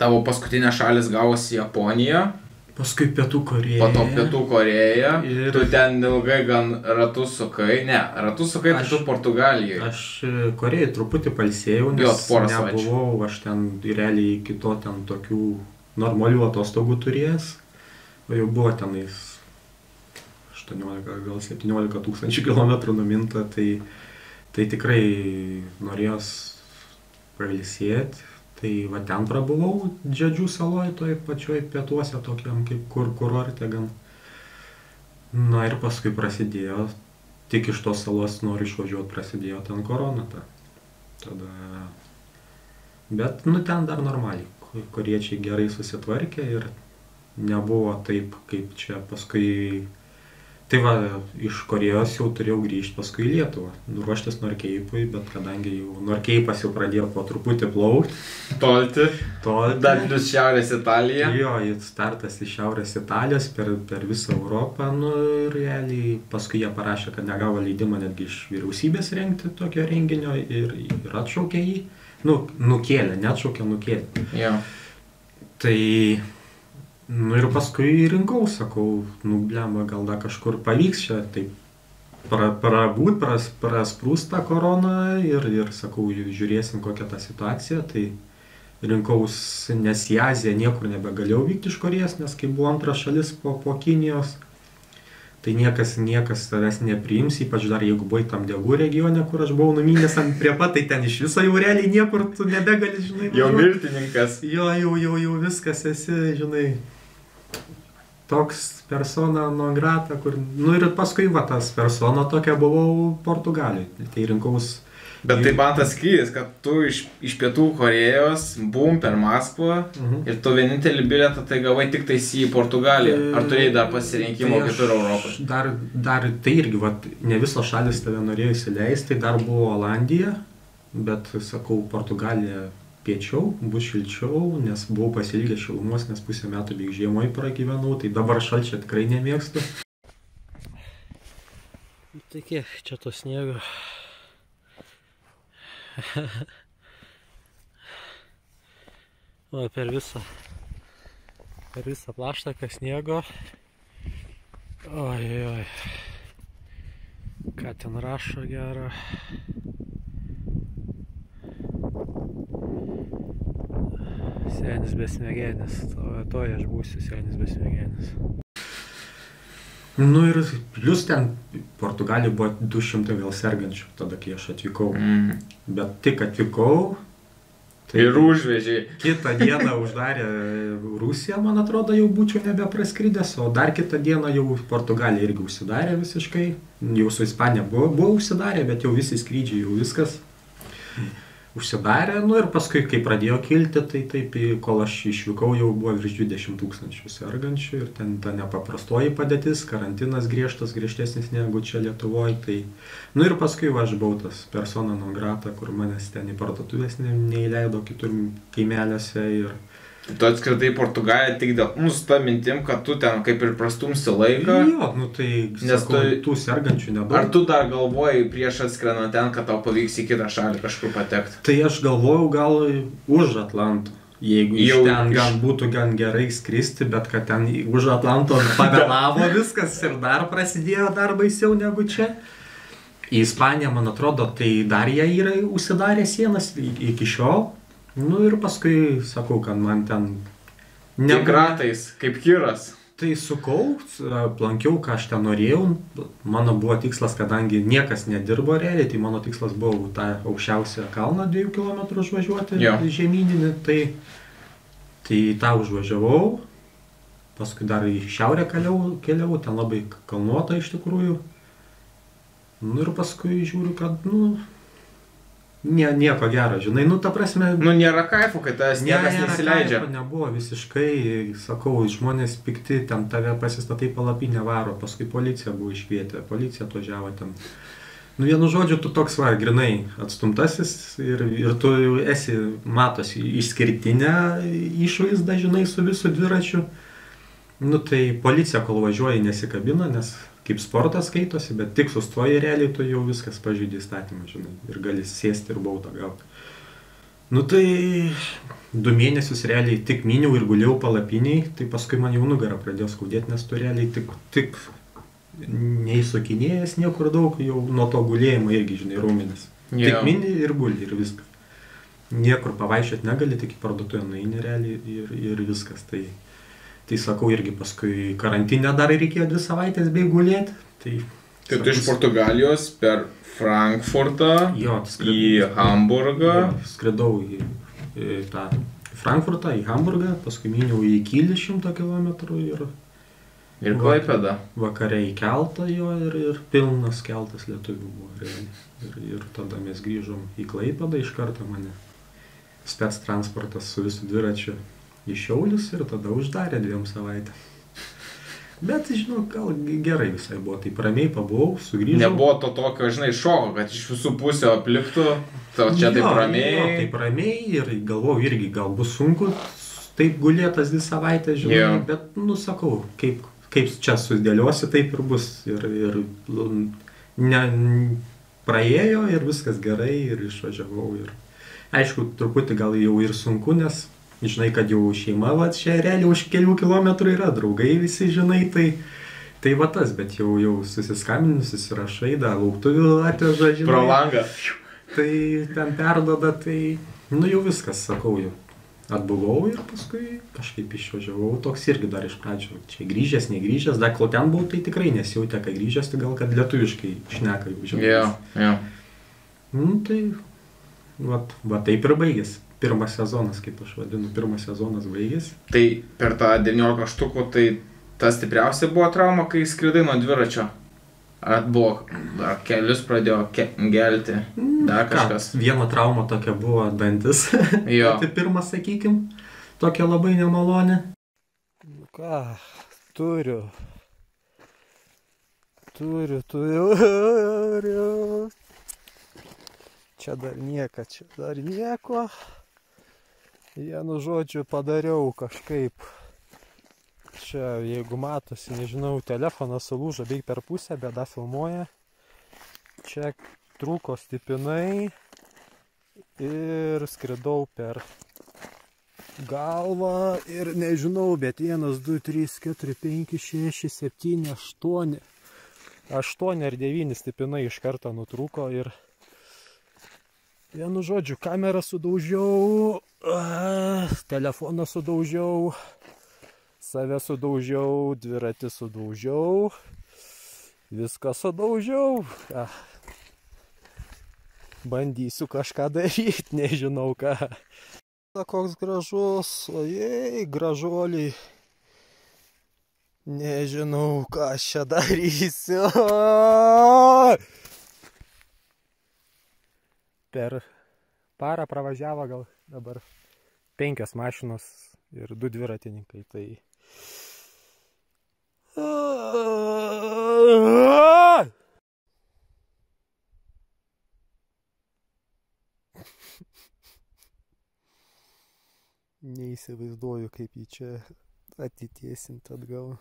tavo paskutinė šalis gavosi Japonija. Paskui Pietų Korėja. Po to Pietų Korėja. Ir... Tu ten ilgai gan ratus sukai. Ne, ratus sukai tu Portugalijoje. Aš Korėjai truputį palsėjau, nes nebuvau, aš ten realiai kito ten tokių normalių atostogų turėjęs. O jau buvo tenais 18, gal 17 tūkstančių kilometrų numinta, tai... Tai tikrai norėjos pralisėti, tai va ten prabuvau Džedžių saloj, toj pačioj pietuose, tokiam kaip kurorte gan. Na ir paskui prasidėjo, tik iš tos salos noriu išvažiuoti, prasidėjo ten korona ta. Tada... Bet nu ten dar normaliai, koriečiai gerai susitvarkė ir nebuvo taip kaip čia paskui... Tai va, iš Korėjos jau turėjau grįžti paskui į Lietuvą, ruoštis Nordkapui, bet kadangi jau Nordkapas jau pradėjo po truputį plaukti. Tolti. Dar plus Šiaurės Italija. Jo, startas iš Šiaurės Italijos per visą Europą, nu ir realiai paskui jie parašė, kad negavo leidimą netgi iš vyriausybės rengti tokio renginio ir atšaukė jį. Nu, nukėlė, neatšaukė, nukėlė. Jo. Tai... Nu ir paskui rinkau, sakau, nu blemba, gal da kažkur pavyks čia, taip prabūt, prasprūst tą koroną ir sakau, žiūrėsim kokią tą situaciją, tai rinkaus, nes į Aziją niekur nebegalėjau vykti iš Korėjos, nes kai buvo antra šalis po Kinijos, tai niekas tavęs nepriims, ypač dar jeigu buvai tam Degų regione, kur aš buvau numynęs ant prie pat, tai ten iš viso jau realiai niekur tu nebegali, žinai. Jau mirtininkas. Jo, jau viskas esi, žinai, toks persona non grata, kur... Nu ir paskui va tas persona tokia buvau Portugalijoje, tai rinkaus... Bet tai man tas skrydis, kad tu iš Pietų Korėjos, bum, per Maskvą ir tu vienintelį bilietą tai gavai tik tais į Portugaliją. Ar turėjai dar pasirinkimo kitur Europoje? Dar tai irgi, ne visos šalis tave norėjo įsileisti, dar buvo Olandija, bet sakau, Portugalija piečiau, bus šilčiau, nes buvau pasilgę šilumos, nes pusę metų lyg žiemoj pragyvenau, tai dabar šalčio tikrai nemėgstu. Tai kiek čia to sniego? Va, per visą plaštaką sniego. Oi, ką ten rašo gero. Senis besmegenis, toj aš būsiu senis besmegenis. Nu ir plus ten Portugalijai buvo 200 vėl sergančių, tada kai aš atvykau. Bet tik atvykau... Ir užvežiai. Kitą dieną uždarė Rusiją, man atrodo, jau būčiau nebepraskridęs, o dar kitą dieną jau Portugalija irgi užsidarė visiškai. Jau su Ispanija buvo užsidarė, bet jau visi skrydžiai, jau viskas užsidarė. Nu ir paskui, kai pradėjo kilti, tai taip, kol aš išvykau, jau buvo virš 20 tūkstančių sergančių ir ten ta nepaprastoji padėtis, karantinas griežtesnis negu čia Lietuvoje. Tai... Nu ir paskui va, aš buvau tas persona non grata, kur manęs ten į parduotuvės neįleido kitur kaimeliuose ir... Tu atskritai į Portugaliją tik dėl mūsų tą mintim, kad tu ten kaip ir prastumsi laiką. Jo, nu tai, sakau, tų sergančių nebuvo. Ar tu dar galvojai prieš atskrenant ten, kad tau pavyks į kitą šalį kažkur patekti? Tai aš galvojau gal už Atlanto. Jeigu iš ten būtų gan gerai skristi, bet kad ten už Atlanto pavėlavo viskas ir dar prasidėjo dar baisiau negu čia. Į Ispaniją, man atrodo, tai dar jie yra užsidarę sienas iki šiol. Nu ir paskui sakau, kad man ten... Ne gratais, kaip kiras. Tai sukau, plankiau, ką aš ten norėjau. Mano buvo tikslas, kadangi niekas nedirbo realiai, tai mano tikslas buvo tą aukščiausią kalną 2 km užvažiuoti žemyninį. Tai tą užvažiavau, paskui dar į šiaurę keliavau, ten labai kalnuota iš tikrųjų. Nu ir paskui žiūriu, kad, nu, nieko gero, žinai, nu, ta prasme... Nu, nėra kaifų, kad tas niekas nesileidžia. Nėra kaifų, nebuvo visiškai, sakau, žmonės pikti, ten tave pasistatai palapinę varo, paskui policija buvo iškvietę, policija atvažiavo ten. Nu, vienu žodžiu, tu toks, va, grinai atstumtasis ir tu esi, matosi, išskirtinę išvaizdą, žinai, su visu dviračiu. Nu, tai policija, kol važiuoji, nesikabina, nes... Kaip sportas skaitosi, bet tik sustoji realiai, tu jau viskas pažeidė įstatymą, žinai, ir gali sėsti ir baudą gauti. Nu tai 2 mėnesius realiai tik myniau ir guliau palapiniai, tai paskui man jau nugarą pradėjo skaudėti, nes tu realiai tik neįsukinėjęs niekur daug, jau nuo to gulėjimo irgi, žinai, raumenis. Tik myni ir guli ir viskas. Niekur pavaiščiot negali, tik į parduotuvę nueini realiai ir viskas. Tai sakau, irgi paskui karantinę dar reikėjo 2 savaitės bei gulėti. Tai tu iš Portugalijos per Frankfurtą į Hamburgą. Skridau į tą Frankfurtą, į Hamburgą, paskui myniau į Kylį 100 kilometrų ir Klaipėdą. Vakare į keltą jo ir pilnas keltas lietuvių buvo. Ir tada mes grįžom į Klaipėdą, iš karto mane spec transportas su visu dviračiu į Šiaulius ir tada uždarė 2 savaitėm. Bet, žinau, gal gerai visai buvo, taip ramiai pabuvau, sugrįžau. Nebuvo to tokio, žinai, šoko, kad iš visų pusė apliptų, tau čia taip ramiai. Jo, taip ramiai ir galvojau irgi, gal bus sunku, taip gulėtas 2 savaitės, žinau, bet, nu, sakau, kaip čia sudėliuosi, taip ir bus. Ir praėjo ir viskas gerai ir išvažiavau. Aišku, truputį gal jau ir sunku, nes... Žinai, kad jau šeima, va, čia realiai už kelių kilometrų yra, draugai visi, žinai, tai va tas, bet jau susiskambini, susirašai, dar lauktuvių atveža, žinai. Pro langą. Tai ten perduoda, tai, nu, jau viskas, sakau, jau atbuvau ir paskui kažkaip išvažiavau, toks irgi dar iš pradžio, čia grįžęs, negrįžęs, dar kol ten buvau, tai tikrai nesijautė, kad grįžęs, tai gal, kad lietuviškai šneka, jau žinai. Nu, tai, va, taip ir baigėsi. Pirmas sezonas, kaip aš vadinu, pirmas sezonas baigėsi. Tai per tą 19 štukų, tai ta stipriausia buvo trauma, kai skridai nuo dviračio? Ar buvo, dar kelius pradėjo gelti, dar kažkas? Viena trauma tokia buvo dantis. Jo. Tai pirma, sakykim, tokia labai nemalonė. Nu ką, turiu. Čia dar nieko. Vienu žodžiu, padariau kažkaip. Čia, jeigu matosi, nežinau, telefonas sulūžo beveik per pusę, bėda filmuoja. Čia trūko stipinai ir skridau per galvą ir nežinau, bet 1, 2, 3, 4, 5, 6, 7, 8. 8 ar 9 stipinai iš karto nutrūko ir vienu žodžiu, kamerą sudaužiau, telefoną sudaužiau, save sudaužiau, dviratį sudaužiau, viską sudaužiau. Bandysiu kažką daryti, nežinau ką. Koks gražus, ojei, gražuoliai. Nežinau, ką aš čia darysiu. Per parą pravažiavo gal dabar 5 mašinos ir 2 dviratininkai, tai... Neįsivaizduoju, kaip jį čia atitiesint atgal.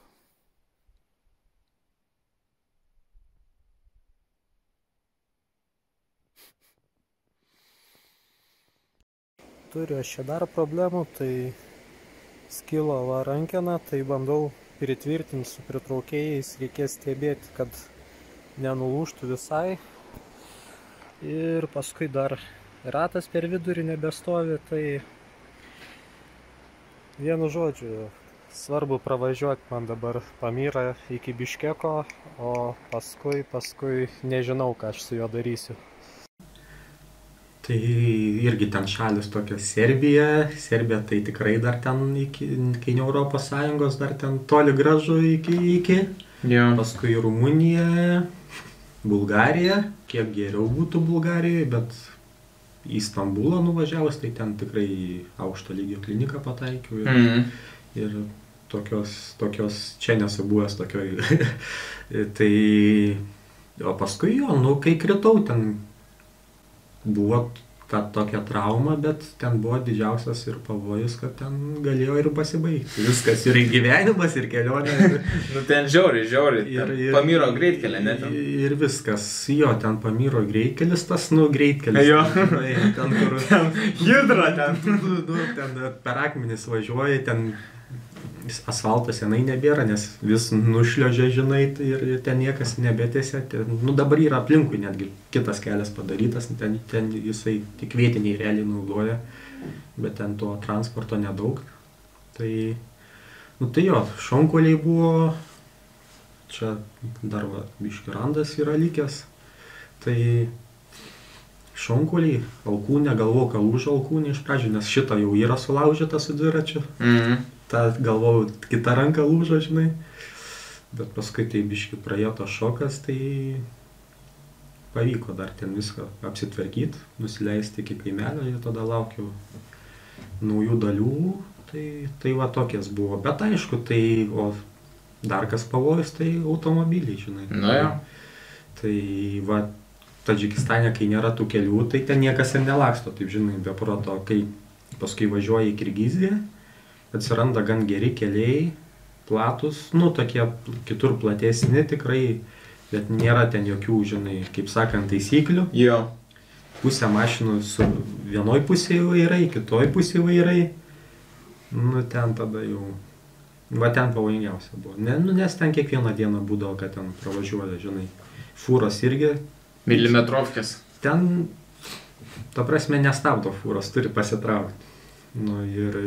Turiu aš čia dar problemų, tai skilo va rankena, tai bandau pritvirtinti su pritraukėjais, reikės stebėti, kad nenulūžtų visai. ir paskui dar ratas per vidurį nebestovi, tai vienu žodžiu, svarbu pravažiuoti. Man dabar Pamyra iki Biškeko, o paskui nežinau, ką aš su juo darysiu. Tai irgi ten šalis tokia Serbija. Serbija tai tikrai dar ten iki Europos Sąjungos, dar ten toli gražu iki. Yeah. Paskui Rumunija, Bulgarija. Kiek geriau būtų Bulgarijoje, bet į Stambulą nuvažiavus, tai ten tikrai aukšto lygio kliniką pataikiau. Ir, ir tokios čia nesu buvęs tokioj. Tai, o paskui jo, nu, kai kritau ten. Buvo ta tokia trauma, bet ten buvo didžiausias ir pavojus, kad ten galėjo ir pasibaigti. Viskas, ir gyvenimas, ir kelionė. Ir... nu ten žiauriai, Pamyro greitkelė, ne ten? Ir viskas, jo, ten Pamyro greitkelis, tas, nu, greitkelis. Jo, ten kur... ten Hydra, ten. Nu, ten per akmenis važiuoji, ten asfalto senai nebėra, nes vis nušliožia, žinai, ir ten niekas nebetėsia. Nu, dabar yra aplinkui netgi kitas kelias padarytas, ten jisai tik vietiniai realiai naudoja, bet ten to transporto nedaug. Tai, nu, tai jo, šonkoliai buvo, čia dar va, biškirandas yra likęs, tai šonkoliai, alkūnė, galvau, kad lūžo alkūnė iš pradžių, nes šita jau yra sulaužyta su dviračiu. Ta, galvojau, kita ranka lūžo, žinai, bet paskui tai biški praėjo to šokas, tai pavyko dar ten viską apsitvarkyti, nusileisti iki kaimelio ir tada laukiau naujų dalių, tai va tokias buvo, bet aišku, tai, o dar kas pavojus, tai automobiliai, žinai. Na jo. Tai va, Tadžikistane, kai nėra tų kelių, tai ten niekas ir nelaksto, taip, žinai, be proto, kai paskui važiuoji į Kirgiziją, atsiranda gan geri keliai, platus, nu tokie kitur platesni tikrai, bet nėra ten jokių, žinai, kaip sakant, taisyklių. Jo. Pusę mašinų su vienoj pusėje vairai, kitoj pusėje vairai, nu ten tada jau, va ten pavojingiausia buvo. Ne, nu, nes ten kiekvieną dieną būdavo, kad ten pravažiuoja, žinai, fūros irgi. Milimetrovkės. Ten, ta prasme, nestabdo fūros, turi pasitraukti. Nu ir...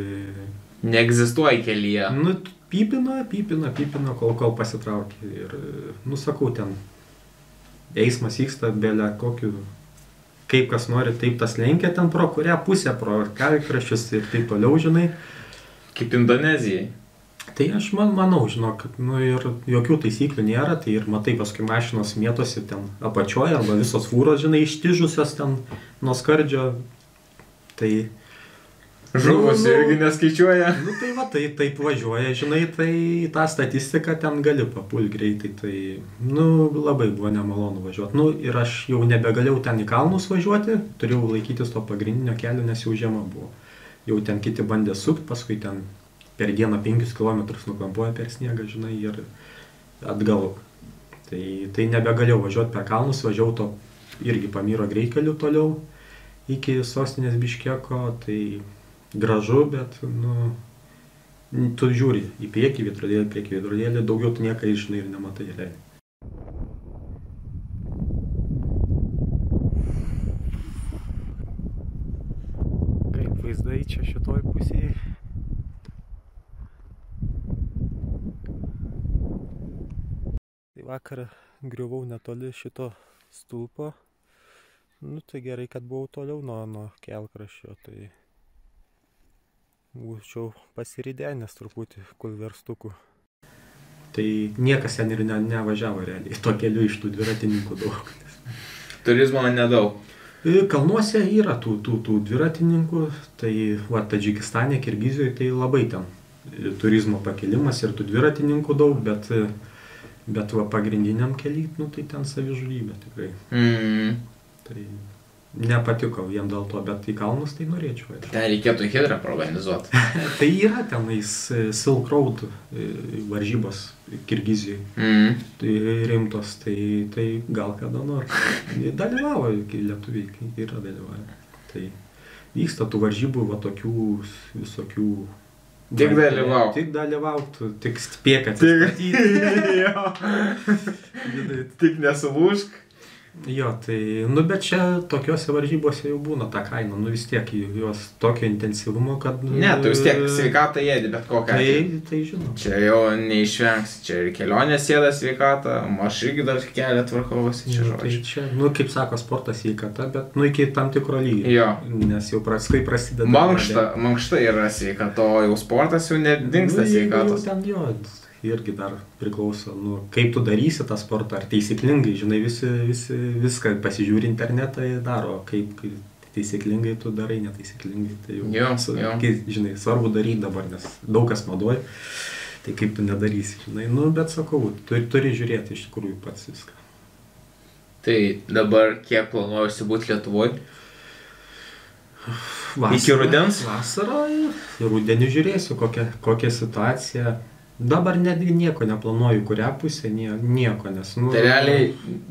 neegzistuoja kelyje. Nu, pipina, kol pasitraukia. Ir, nu, sakau, ten eismas vyksta belia kokiu, kaip kas nori, taip tas lenkia ten pro kurią pusę, pro kelkraščius ir taip toliau, žinai. Kaip Indonezijai. Tai aš manau, žinok, nu ir jokių taisyklių nėra, tai ir matai, paskui mašinos mėtosi ten apačioje, arba visos fūros, žinai, ištižusios ten nuo skardžio, tai... žuvus irgi neskaičiuoja. Nu tai va, tai taip važiuoja, žinai, tai tą statistiką ten gali papulti greitai, tai, nu, labai buvo nemalonu važiuoti. Nu, ir aš jau nebegalėjau ten į kalnus važiuoti, turėjau laikytis to pagrindinio kelio, nes jau žiema buvo. Jau ten kiti bandė sukti, paskui ten per dieną 5 km nuklampuoja per sniegą, žinai, ir atgal. Tai nebegalėjau važiuoti per kalnus, važiavau to irgi Pamyro greitkeliu toliau iki sostinės Biškeko, tai... gražu, bet, nu, tu žiūri į priekį, veidrodėlį, daugiau tu nieką žinai ir nematai realiai. Kaip vaizdai čia šitoj pusėje. Tai vakar griuvau netoli šito stulpo. Nu, tai gerai, kad buvau toliau nuo kelkraščio, tai... būčiau pasiridenęs truputį kulverstukų. Tai niekas ten ir nevažiavo realiai, to keliu iš tų dviratininkų daug. Turizmo nedaug. Kalnuose yra tų dviratininkų, tai va, Tadžikistane, Kirgizijoje, tai labai ten turizmo pakelimas ir tų dviratininkų daug, bet va, pagrindiniam keliui, nu, tai ten savižudybė tikrai. Tai... nepatiko vien dėl to, bet į kalnus tai norėčiau. Ten reikėtų Hydrą organizuoti. Tai yra tenais Silk Road varžybos Kirgizijai. Tai rimtos, tai gal kada nors. Dalyvavo lietuviai, kai yra dalyvavę. Tai vyksta tų varžybų, va tokių visokių... tik dalyvauk. Tik dalyvauk, tik spėk atsistatyti. Tik nesulūžk. Jo, tai, nu, bet čia tokiuose varžybose jau būna ta kaina, nu, vis tiek jos tokio intensyvumo, kad... Ne, tu vis tiek sveikatą jėdi, bet kokią. Tai žinau. Čia jau neišvengsi, čia ir kelionės jėda sveikatą, aš irgi dar kelią tvarkovasi, čia žodžiu. Tai čia, nu, kaip sako, sportas sveikata, bet, nu, iki tam tikro lygio. Jo. Nes jau paskui prasideda... Mankšta yra sveikata, o jau sportas jau nedingsta sveikatos. Nu, jau ten jo. Irgi dar priklauso, nu, kaip tu darysi tą sportą, ar taisyklingai, žinai, viską pasižiūri internetą daro, kaip taisyklingai tu darai, netaisyklingai, tai jau, žinai, svarbu daryti dabar, nes daug kas madoja, tai kaip tu nedarysi, žinai, nu, bet sakau, turi žiūrėti iš tikrųjų pats viską. Tai dabar kiek planuojusi būti Lietuvoje? Iki rudens? Vasarą, rudenį žiūrėsiu, kokia situacija. Dabar netgi nieko neplanuoju, kurią pusę, nieko, nes... Tai realiai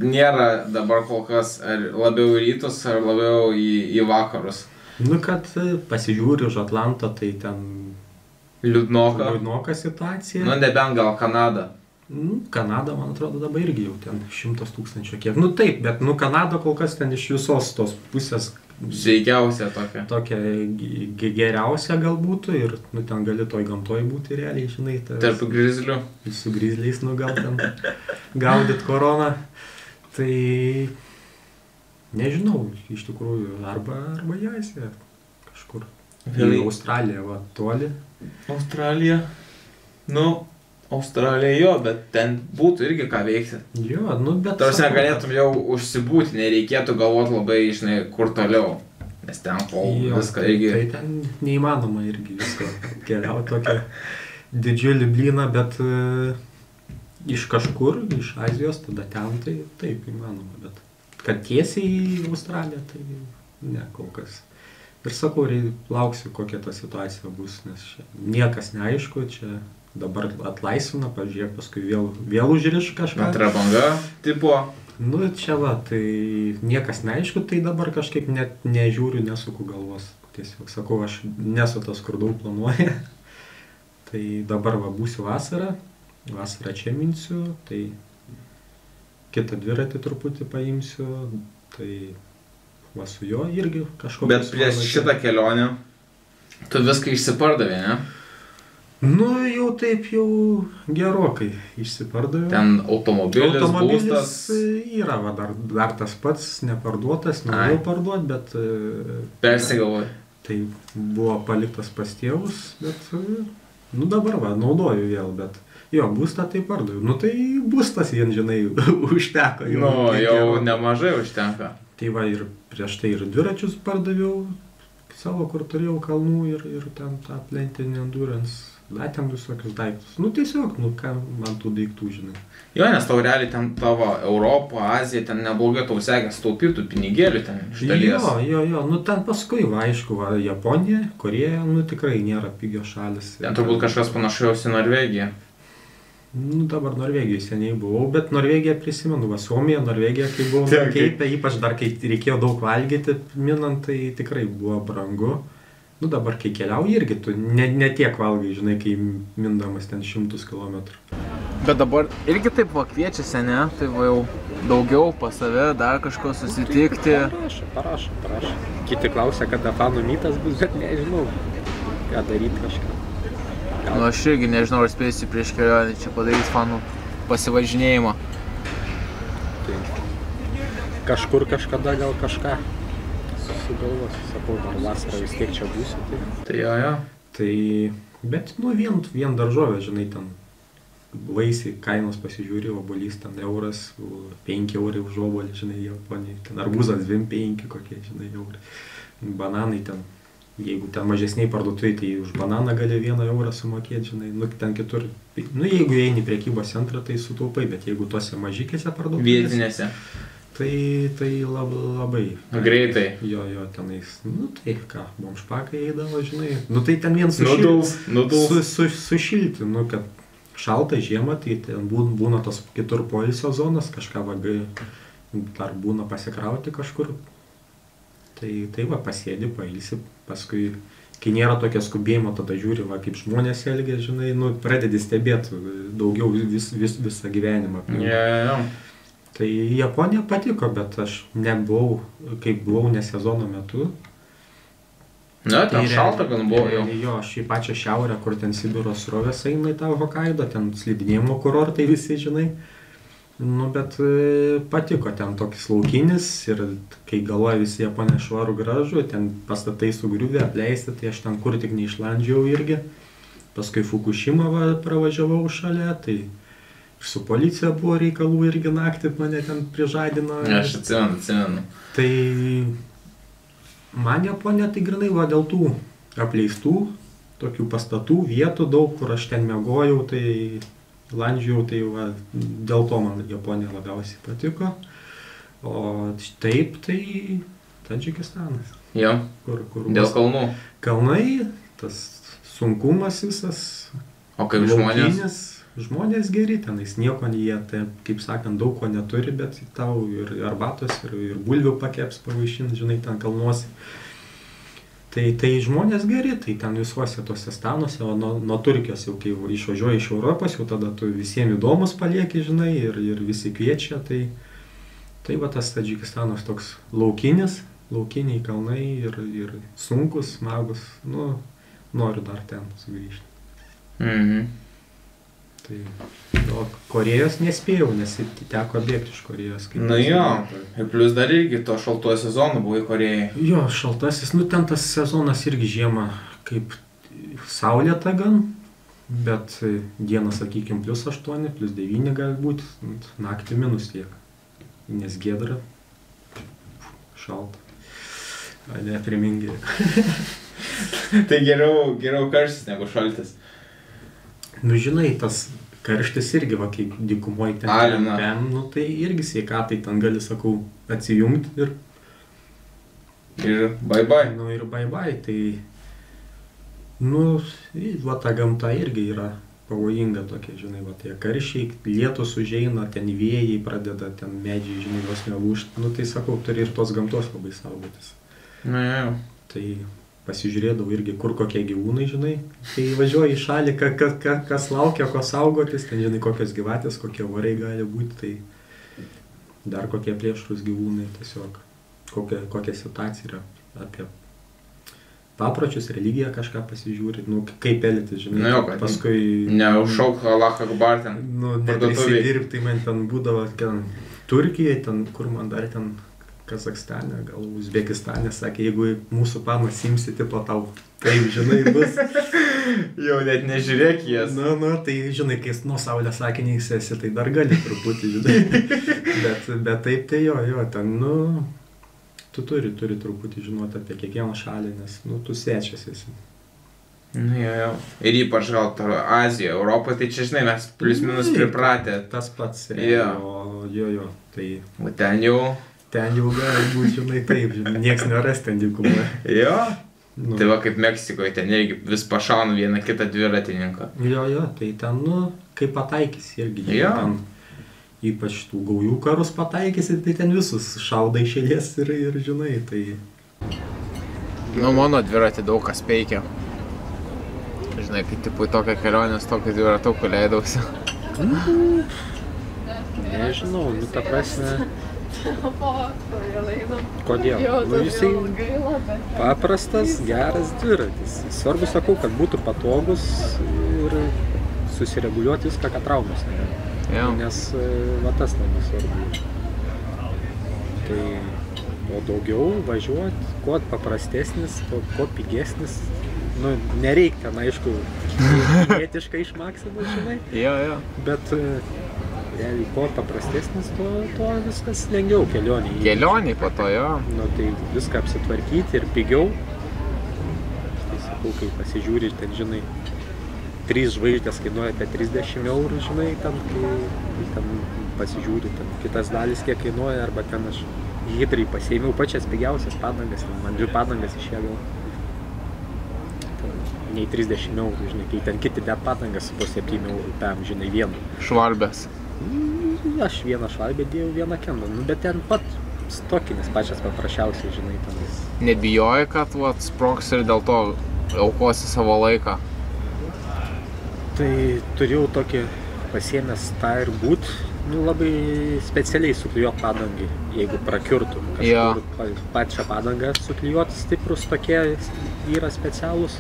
nėra dabar kol kas ar labiau į rytus, ar labiau į vakarus. Nu, kad pasižiūri už Atlanto, tai ten... Liūdnoka situacija. Nu, nebent gal Kanada. Nu, Kanada, man atrodo, dabar irgi jau ten 100 tūkstančių kiek. Nu, taip, bet, nu, Kanada kol kas ten iš visos tos pusės... Sveikiausia tokia. Tokia geriausia galbūt ir, nu, ten gali toj gamtoj būti realiai, žinai. Tarp grizlių. Su grizliais, nu, gal ten gaudyt koroną. Tai nežinau, iš tikrųjų, arba į Aziją kažkur. Į Australiją, va, toli. Australija, nu... Australija jo, bet ten būtų irgi ką veikti. Jo, nu bet... Tarsi negalėtum jau užsibūti, nereikėtų galvoti labai, žinai, kur toliau. Nes ten kol viską irgi... Tai ten neįmanoma irgi viską keliauti tokią didžiulį blyną, bet iš kažkur, iš Azijos, tada ten tai taip įmanoma. Bet kad tiesiai į Australiją, tai ne, kol kas. Ir sakau, lauksiu, kokia ta situacija bus, nes niekas neaišku, čia... Dabar atlaisvina, pažiūrėk, paskui vėl užriš kažką. Atrabanga tipo. Nu, čia va, tai niekas neaišku, tai dabar kažkaip net nežiūriu, nesuku galvos. Tiesiog sakau, aš nesu tas, kur daug planuoja. Tai dabar va, būsiu vasarą čia minsiu, tai kitą dviratį truputį paimsiu, tai va, su jo irgi kažkokiu. Bet prieš šitą kelionę tu viską išsipardavė, ne? Nu, jau taip jau gerokai išsipardavė. Ten automobilis, būstas. Automobilis yra, va, dar tas pats neparduotas, negaliu parduot, bet... Persigalvoju. Tai buvo paliktas pas tėvus, bet, nu, dabar, va, naudoju vėl, bet jo, būstą tai parduoju. Nu, tai būstas, vien, žinai, užteko. Nu, jau nemažai užtenka. Tai va, ir prieš tai ir dviračius pardaviau. Savo, kur turėjau kalnų ir ten tą plentinį endurance, da, ten visokius daiktus. Nu, tiesiog, nu, ką man tų daiktų, žinai. Jo, nes tau realiai ten tavo Europą, Aziją, ten neblogai tau sekęs taupytų pinigėlių ten iš dalies. Jo, nu, ten paskui, va, aišku, va, Japonija, Korėja, nu, tikrai nėra pigios šalis. Ten turbūt kažkas panašaus į Norvegiją. Nu, dabar Norvegijai seniai buvau, bet Norvegiją prisimenu, va, Suomija, Norvegija, kai buvau Keipė, ypač dar, kai reikėjo daug valgyti, minant, tai tikrai buvo brangu. Nu, dabar, kai keliauji, irgi tu ne tiek valgai, žinai, kai mindamas ten 100 kilometrų. Bet dabar irgi taip va kviečiasi, ne? Tai va jau daugiau pas save, dar kažko susitikti. Parašo. Kiti klausia, kada fanų mytas bus, bet nežinau, ką daryti kažką. Nu, aš irgi nežinau, ar spėsiu prieš kelionį čia padaryti fanų pasivažinėjimą. Kažkur kažkada gal kažką susigalvosiu, sakau, ar vasarą vis tiek čia būsiu. Tai jo. Tai, bet, nu, vien daržovė, žinai, ten vaisiai, kainos pasižiūri, obolys ten euras, 5 eurai už obolį, žinai, Japonijai, ten arbūzas 25 kokie, žinai, eurai, bananai ten. Jeigu ten mažesniai parduotuvai, tai už bananą gali 1 eurą sumokėti, žinai, nu, ten kitur. Nu, jeigu eini prekybos centrą, tai sutaupai, bet jeigu tuose mažikėse parduotuvėse... Vietinėse. Tai labai... Greitai. Jo, tenais, nu, tai ką, bomžpakai eidavo, žinai, nu, tai ten vien sušilti, nu, kad šaltą žiemą, tai ten būna tos kitur poilsio zonas, kažką vagai, dar būna pasikrauti kažkur. Tai va, pasėdi, pailsi, paskui, kai nėra tokio skubėjimo, tada žiūri, va, kaip žmonės elgia, žinai, nu, pradedi stebėti daugiau visą gyvenimą. Tai Japonija patiko, bet aš nebuvau, kaip buvau ne sezono metu. Na, tai ten šalta gal buvo jau. Jo, aš į pačią šiaurę, kur ten Sibiro srovės eina į tą Hokaido, ten slidinėjimo kurortai visi, žinai. Nu, bet patiko ten tokis laukinis ir kai galvoja visi Japonė švarų gražų, ten pastatai sugriuvę, apleisti, tai aš ten kur tik neišlandžiau irgi. Paskui Fukushima pravažiavau šalia, tai su policija buvo reikalų irgi naktį, mane ten prižadino. Aš atsimenu. Tai man Japonė tai grinai va dėl tų apleistų, tokių pastatų, vietų daug, kur aš ten miegojau, tai landžiau, tai va, dėl to man Japonė labiausiai patiko. O taip, tai Tadžikistanas. Jo, kur dėl kalnų. Kalnai, tas sunkumas visas. O kaip žmonės? Žmonės geri tenais, nieko jie, tai, kaip sakant, daug ko neturi, bet tau ir arbatos, ir bulvių pakeps pavaišint, žinai, ten kalnuose. Tai žmonės geri, tai ten visuose tose stanuose, o nuo Turkijos jau, kai išvažiuoji iš Europos, jau tada tu visiems įdomus palieki, žinai, ir visi kviečia, tai va tas Tadžikistanas toks laukinis, laukiniai kalnai ir sunkus, smagus, nu, noriu dar ten sugrįžti. Mhm. Tai, o Korėjos nespėjau, nes teko bėgti iš Korėjos. Na jo, ir plus dar irgi to šaltuo sezonu buvai Korėjai. Jo, šaltasis, nu ten tas sezonas irgi žiemą kaip saulėta gan, bet dieną, sakykim, +8, +9 gali būti, naktį -tiek, nes giedra, šalta, ne, primingi. Tai geriau karštis negu šaltis. Nu, žinai, tas karštis irgi, va, kaip dykumoji ten, nu, tai irgi sveikatai ten gali, sakau, atsijungti ir bye-bye. Nu, ir bye-bye, tai, nu, va, ta gamta irgi yra pavojinga tokia, žinai, va, tie karščiai, lietus užeina, ten vėjai pradeda, ten medžiai, žinai, jos nelūžti, nu, tai, sakau, turi ir tos gamtos labai saugotis. Na, jau. Tai pasižiūrėdavau irgi, kur kokie gyvūnai, žinai, kai važiuoji į šalį, kas laukia, ko saugotis, ten, žinai, kokios gyvatės, kokie vorai gali būti, tai dar kokie plėšrūs gyvūnai, tiesiog kokia situacija yra, apie papročius, religiją kažką pasižiūri, nu, kaip elgtis, žinai, nu, jau, paskui... Ne, užšauk Allah Akbar ten, nu, neprisidirb, tai man ten būdavo, ten Turkijai, ten, kur man dar ten... Kazakstane, gal Uzbekistane, sakė, jeigu mūsų pamas imsite, po tau, kaip, žinai, bus. Jau net nežiūrėk jas. Nu, tai, žinai, kai nuo saulės akiniais esi, tai dar gali truputį, žinai. Bet taip, tai jo, ten, nu, tu turi truputį žinoti apie kiekvieną šalį, nes, nu, tu svečias esi. Nu, jo. Ir ypač gal Azijoje, Europoje, tai čia, žinai, mes plus minus pripratę. Tas pats, jo, tai... O ten jau... Ten jau gali būti, žinai, taip, žinai, nieks neras ten dykumą. Jo, nu. Tai va kaip Meksikoje, ten irgi vis pašaunu vieną kitą dviratininką. Jo, tai ten, nu, kaip pataikysi irgi. Jo. Ten, ypač tų gaujų karus pataikysi, tai ten visus šauda iš eilės ir žinai, tai... Nu, mano dviratį daug kas peikia. Žinai, kai tipo į tokią kelionę, tokią dviratukų leidausi. Nežinau, nu, ta prasme... Kodėl? Nu, jisai paprastas, geras dviratis. Svarbu, sakau, kad būtų patogus ir susireguliuoti viską, kad traumos nėra. Nes va tas labai svarbu. Tai o daugiau važiuoti, kuo paprastesnis, kuo pigesnis. Nu, nereikia ten, aišku, vietiškai išmaksimo, žinai. Jo. Bet... Kuo paprastesnis, tuo viskas lengviau kelionėje. Kelionėje po to, jo. Nu, tai viską apsitvarkyti ir pigiau. Tai sakau, kai pasižiūri, ten, žinai, 3 žvaigždės kainuoja apie 30 eurų, žinai, ten, kai ten pasižiūri, ten kitas dalis kiek kainuoja, arba ten aš Hydrai pasiėmiau pačias pigiausias padangas, man 2 padangas išėjo. Nei 30 eurų, žinai, kai ten kiti net padangas po 7 eurų, tam, žinai, vienu. Švalbės. Aš vieną šalbę dėjau, vieną kendą, nu, bet ten pat stokinis pačias paprasčiausiai, žinai, ten jis. Nebijoji, kad vat sproks ir dėl to aukosi savo laiką? Tai turėjau tokį pasiėmęs tą ir būt, nu, labai specialiai suklijuot padangį, jeigu prakiurtum kažkur, pačią padangą suklijuot, stiprus tokie yra specialūs.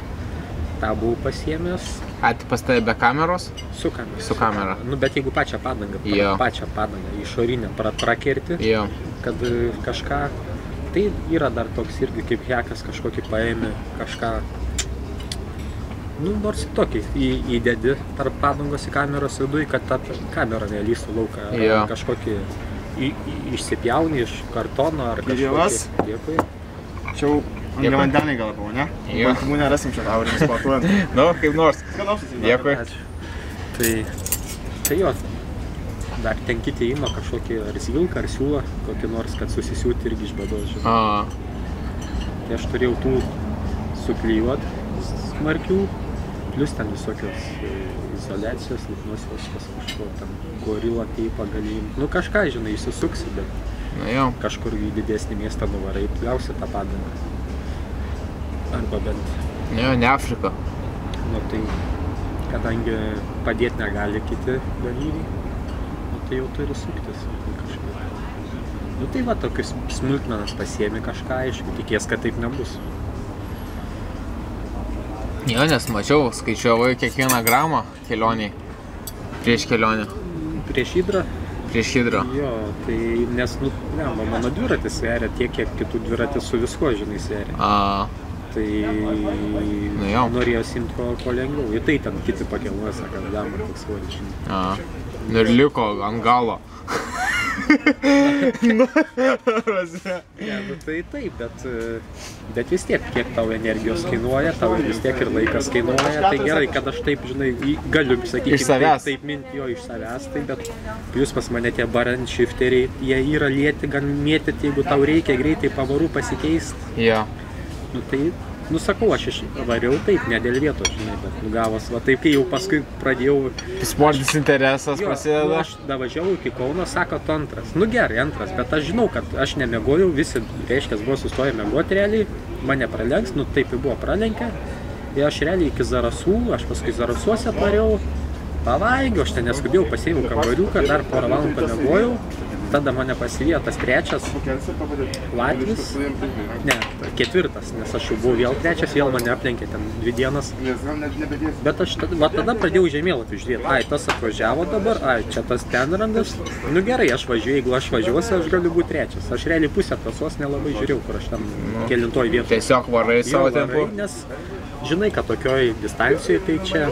Ta buvau pasiėmęs. Tai pas tave be kameros? Su kamera. Su kamera. Nu, bet jeigu pačią padangą, išorinę prakirti, kad kažką, tai yra dar toks irgi kaip hekas, kažkokį paėmė, kažką, nu, nors į tokį įdedi tarp padangos į kameros vidui, kad ta kamera nelįstų lauką, kažkokį išsipjauni iš kartono ar kažkokį. Gyvas. Dėkui. Čia angliavandeniai gal labiau, ne? Baltymų nerasim čia aurinį sportuojant. Nu, kaip nors. Dėkui. Tai jo. Dar tenkite įmo kažkokį ar silką, ar siūlą, kokį nors, kad susisiūti irgi iš bėdos. Tai aš turėjau tų suklijuot smarkių, plus ten visokios izoliacijos, lipnusios kažko, tam gorila teipą galim. Nu kažką, žinai, įsisuksi, bet kažkur į didesnį miestą nuvarai, gausi tą padangą. Arba bent... Ne Afrika. Nu tai, kadangi padėti negali kiti dalyviai, tai jau turi suktis kažką. Nu tai va, tokius smulkmenas pasiemi kažką, aišku, tikės, kad taip nebus. Jo, nes mačiau, skaičiavau kiekvieną gramą kelioniai, prieš kelionį. Prieš Hydrą? Prieš Hydrą. Jo, tai nes, nu, ne, mano dviratis sveria tiek, kiek kitų dviratis su visko, žinai, sveria. Tai norėjau simti ko lengviau. Ir tai ten kiti pakeluoja, sakant, damą tik svorį, žinai. Nu ir liko ant galo. Ne, nu tai taip, bet vis tiek, kiek tau energijos kainuoja, tau vis tiek ir laikas kainuoja, tai gerai, kad aš taip, žinai, galiu, sakykime, taip minti jo iš savęs, tai bet jūs pas mane tie baranšifteriai, jie yra lieti, gan mėtyti, jeigu tau reikia greitai pavarų pasikeisti. Nu tai, nu sakau, aš variau taip, ne dėl vietos, žinai, bet gavos, va taip, kai jau paskui pradėjau... Sportis interesas prasideda. Aš davažiavau iki Kauno, sako, tu antras. Nu gerai, antras, bet aš žinau, kad aš nemiegojau, visi, reiškia, buvo sustoję miegoti realiai, mane pralenks, nu taip jau buvo pralenkę. Ir aš realiai iki Zarasų, aš paskui Zarasuose pariau, pavalgiau, aš ten neskubėjau, pasiėmiau kambariuką, dar porą valandų pamiegojau. Tada mane pasivėjo tas trečias Latvis, ne, ketvirtas, nes aš jau buvau vėl trečias, vėl mane aplenkė ten 2 dienas. Bet aš tada pradėjau žemėlapį žiūrėti, ai, tas atvažiavo dabar, ai, čia tas ten randas, nu gerai, aš važiuoju, jeigu aš važiuosiu, aš galiu būti trečias. Aš realiai pusę trasos nelabai žiūrėjau, kur aš ten kelintoj vietoj. Tiesiog varai savo tempu. Nes žinai, kad tokioj distancijoje tai čia...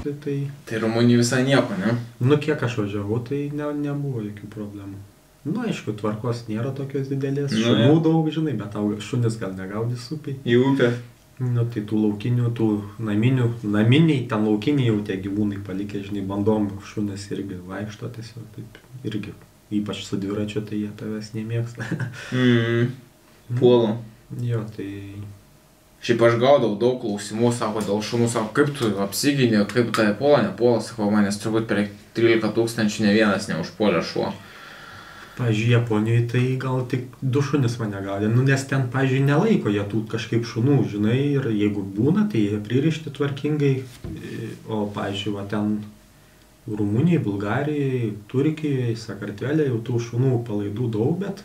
Tai Rumunijai visai nieko, ne? Nu, kiek aš važiavau, tai nebuvo jokių problemų. Nu, aišku, tvarkos nėra tokios didelės, šunų daug, žinai, bet šunis gal negaudys upį. Į upę. Nu, tai tų laukinių, tų naminių, naminiai, ten laukiniai jau tie gyvūnai palikė, žinai, bandom, šunis irgi vaikšto tiesiog, taip irgi, ypač su dviračiu, tai jie tavęs nemėgsta. Puolo. Jo, tai... Šiaip aš gaudau daug klausimų, sako, dėl šunų, sako, kaip tu apsiginė, kaip tai puola, nepuola, sako, manęs turbūt per 13 tūkstančių ne vienas neužpuolė šuo. Pavyzdžiui, Japonijoje tai gal tik 2 šunis mane gaudė, nu nes ten, pavyzdžiui, nelaiko jie tų kažkaip šunų, žinai, ir jeigu būna, tai jie pririšti tvarkingai, o, pavyzdžiui, va ten Rumunijai, Bulgarijai, Turkijai, Sakartvele jau tų šunų palaidų daug, bet...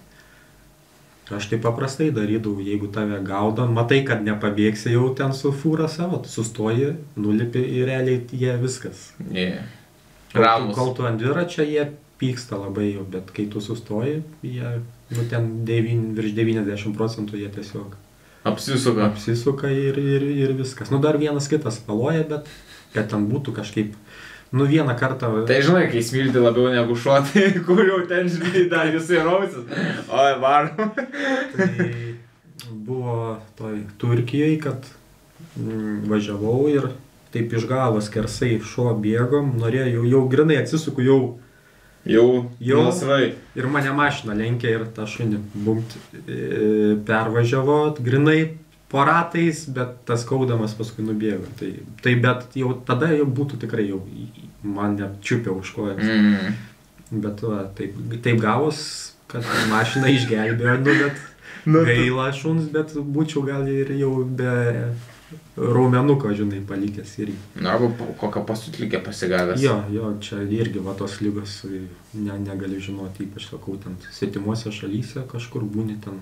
Aš tai paprastai darydavau, jeigu tave gaudo, matai, kad nepabėgsi jau ten su fūra savo, sustoji, nulipi ir realiai jie viskas. Kol tu ant dviračio, jie pyksta labai jau, bet kai tu sustoji, jie, nu ten virš 90% jie tiesiog... Apsisuka. Apsisuka ir viskas. Nu dar vienas kitas paloja, bet kad ten būtų kažkaip... Nu vieną kartą... Tai žinai, kai smilti labiau negu šuo, tai kur jau ten žvilgi dar visai rausis. Oi, varom. Tai buvo toj Turkijai, kad važiavau ir taip iš galo skersai šuo bėgom. Norėjau, jau grinai atsisuku, jau... Jau nusvai. Ir mane mašina lenkė ir tą šunį bumt pervažiavo, grinai. Po ratais, bet tas kaudamas paskui nubėgo. Tai bet jau tada jau būtų tikrai jau man neapčiupė už kojas. Bet taip gavos, kad mašina išgelbėjo, nu bet gaila šuns, bet būčiau gal ir jau be raumenuką, žinai, palikęs irgi. Na, arba kokią pasutlikę pasigavęs. Jo, čia irgi va tos lygos negali žinoti, ypač, sakau, ten svetimuose šalyse kažkur būni ten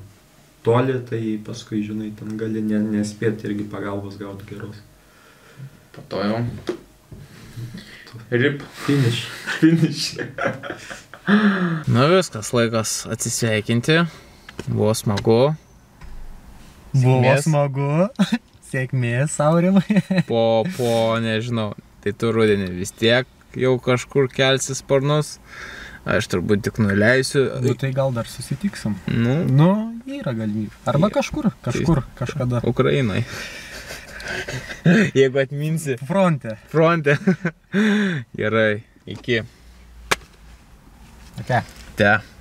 toli, tai paskui, žinai, ten gali nespėti irgi pagalbos gauti geros. Pato jau. Rip. Finish. Finish. Nu viskas, laikas atsisveikinti. Buvo smagu. Buvo smagu. Sėkmės, Aurimai. Po, nežinau, tai tu rudenį vis tiek jau kažkur kelsi sparnus. Aš turbūt tik nuleisiu. Nu tai gal dar susitiksim. Nu yra galimybė. Arba kažkur, kažkada. Ukrainai. Jeigu atminsi. Fronte. Gerai, iki. Ate.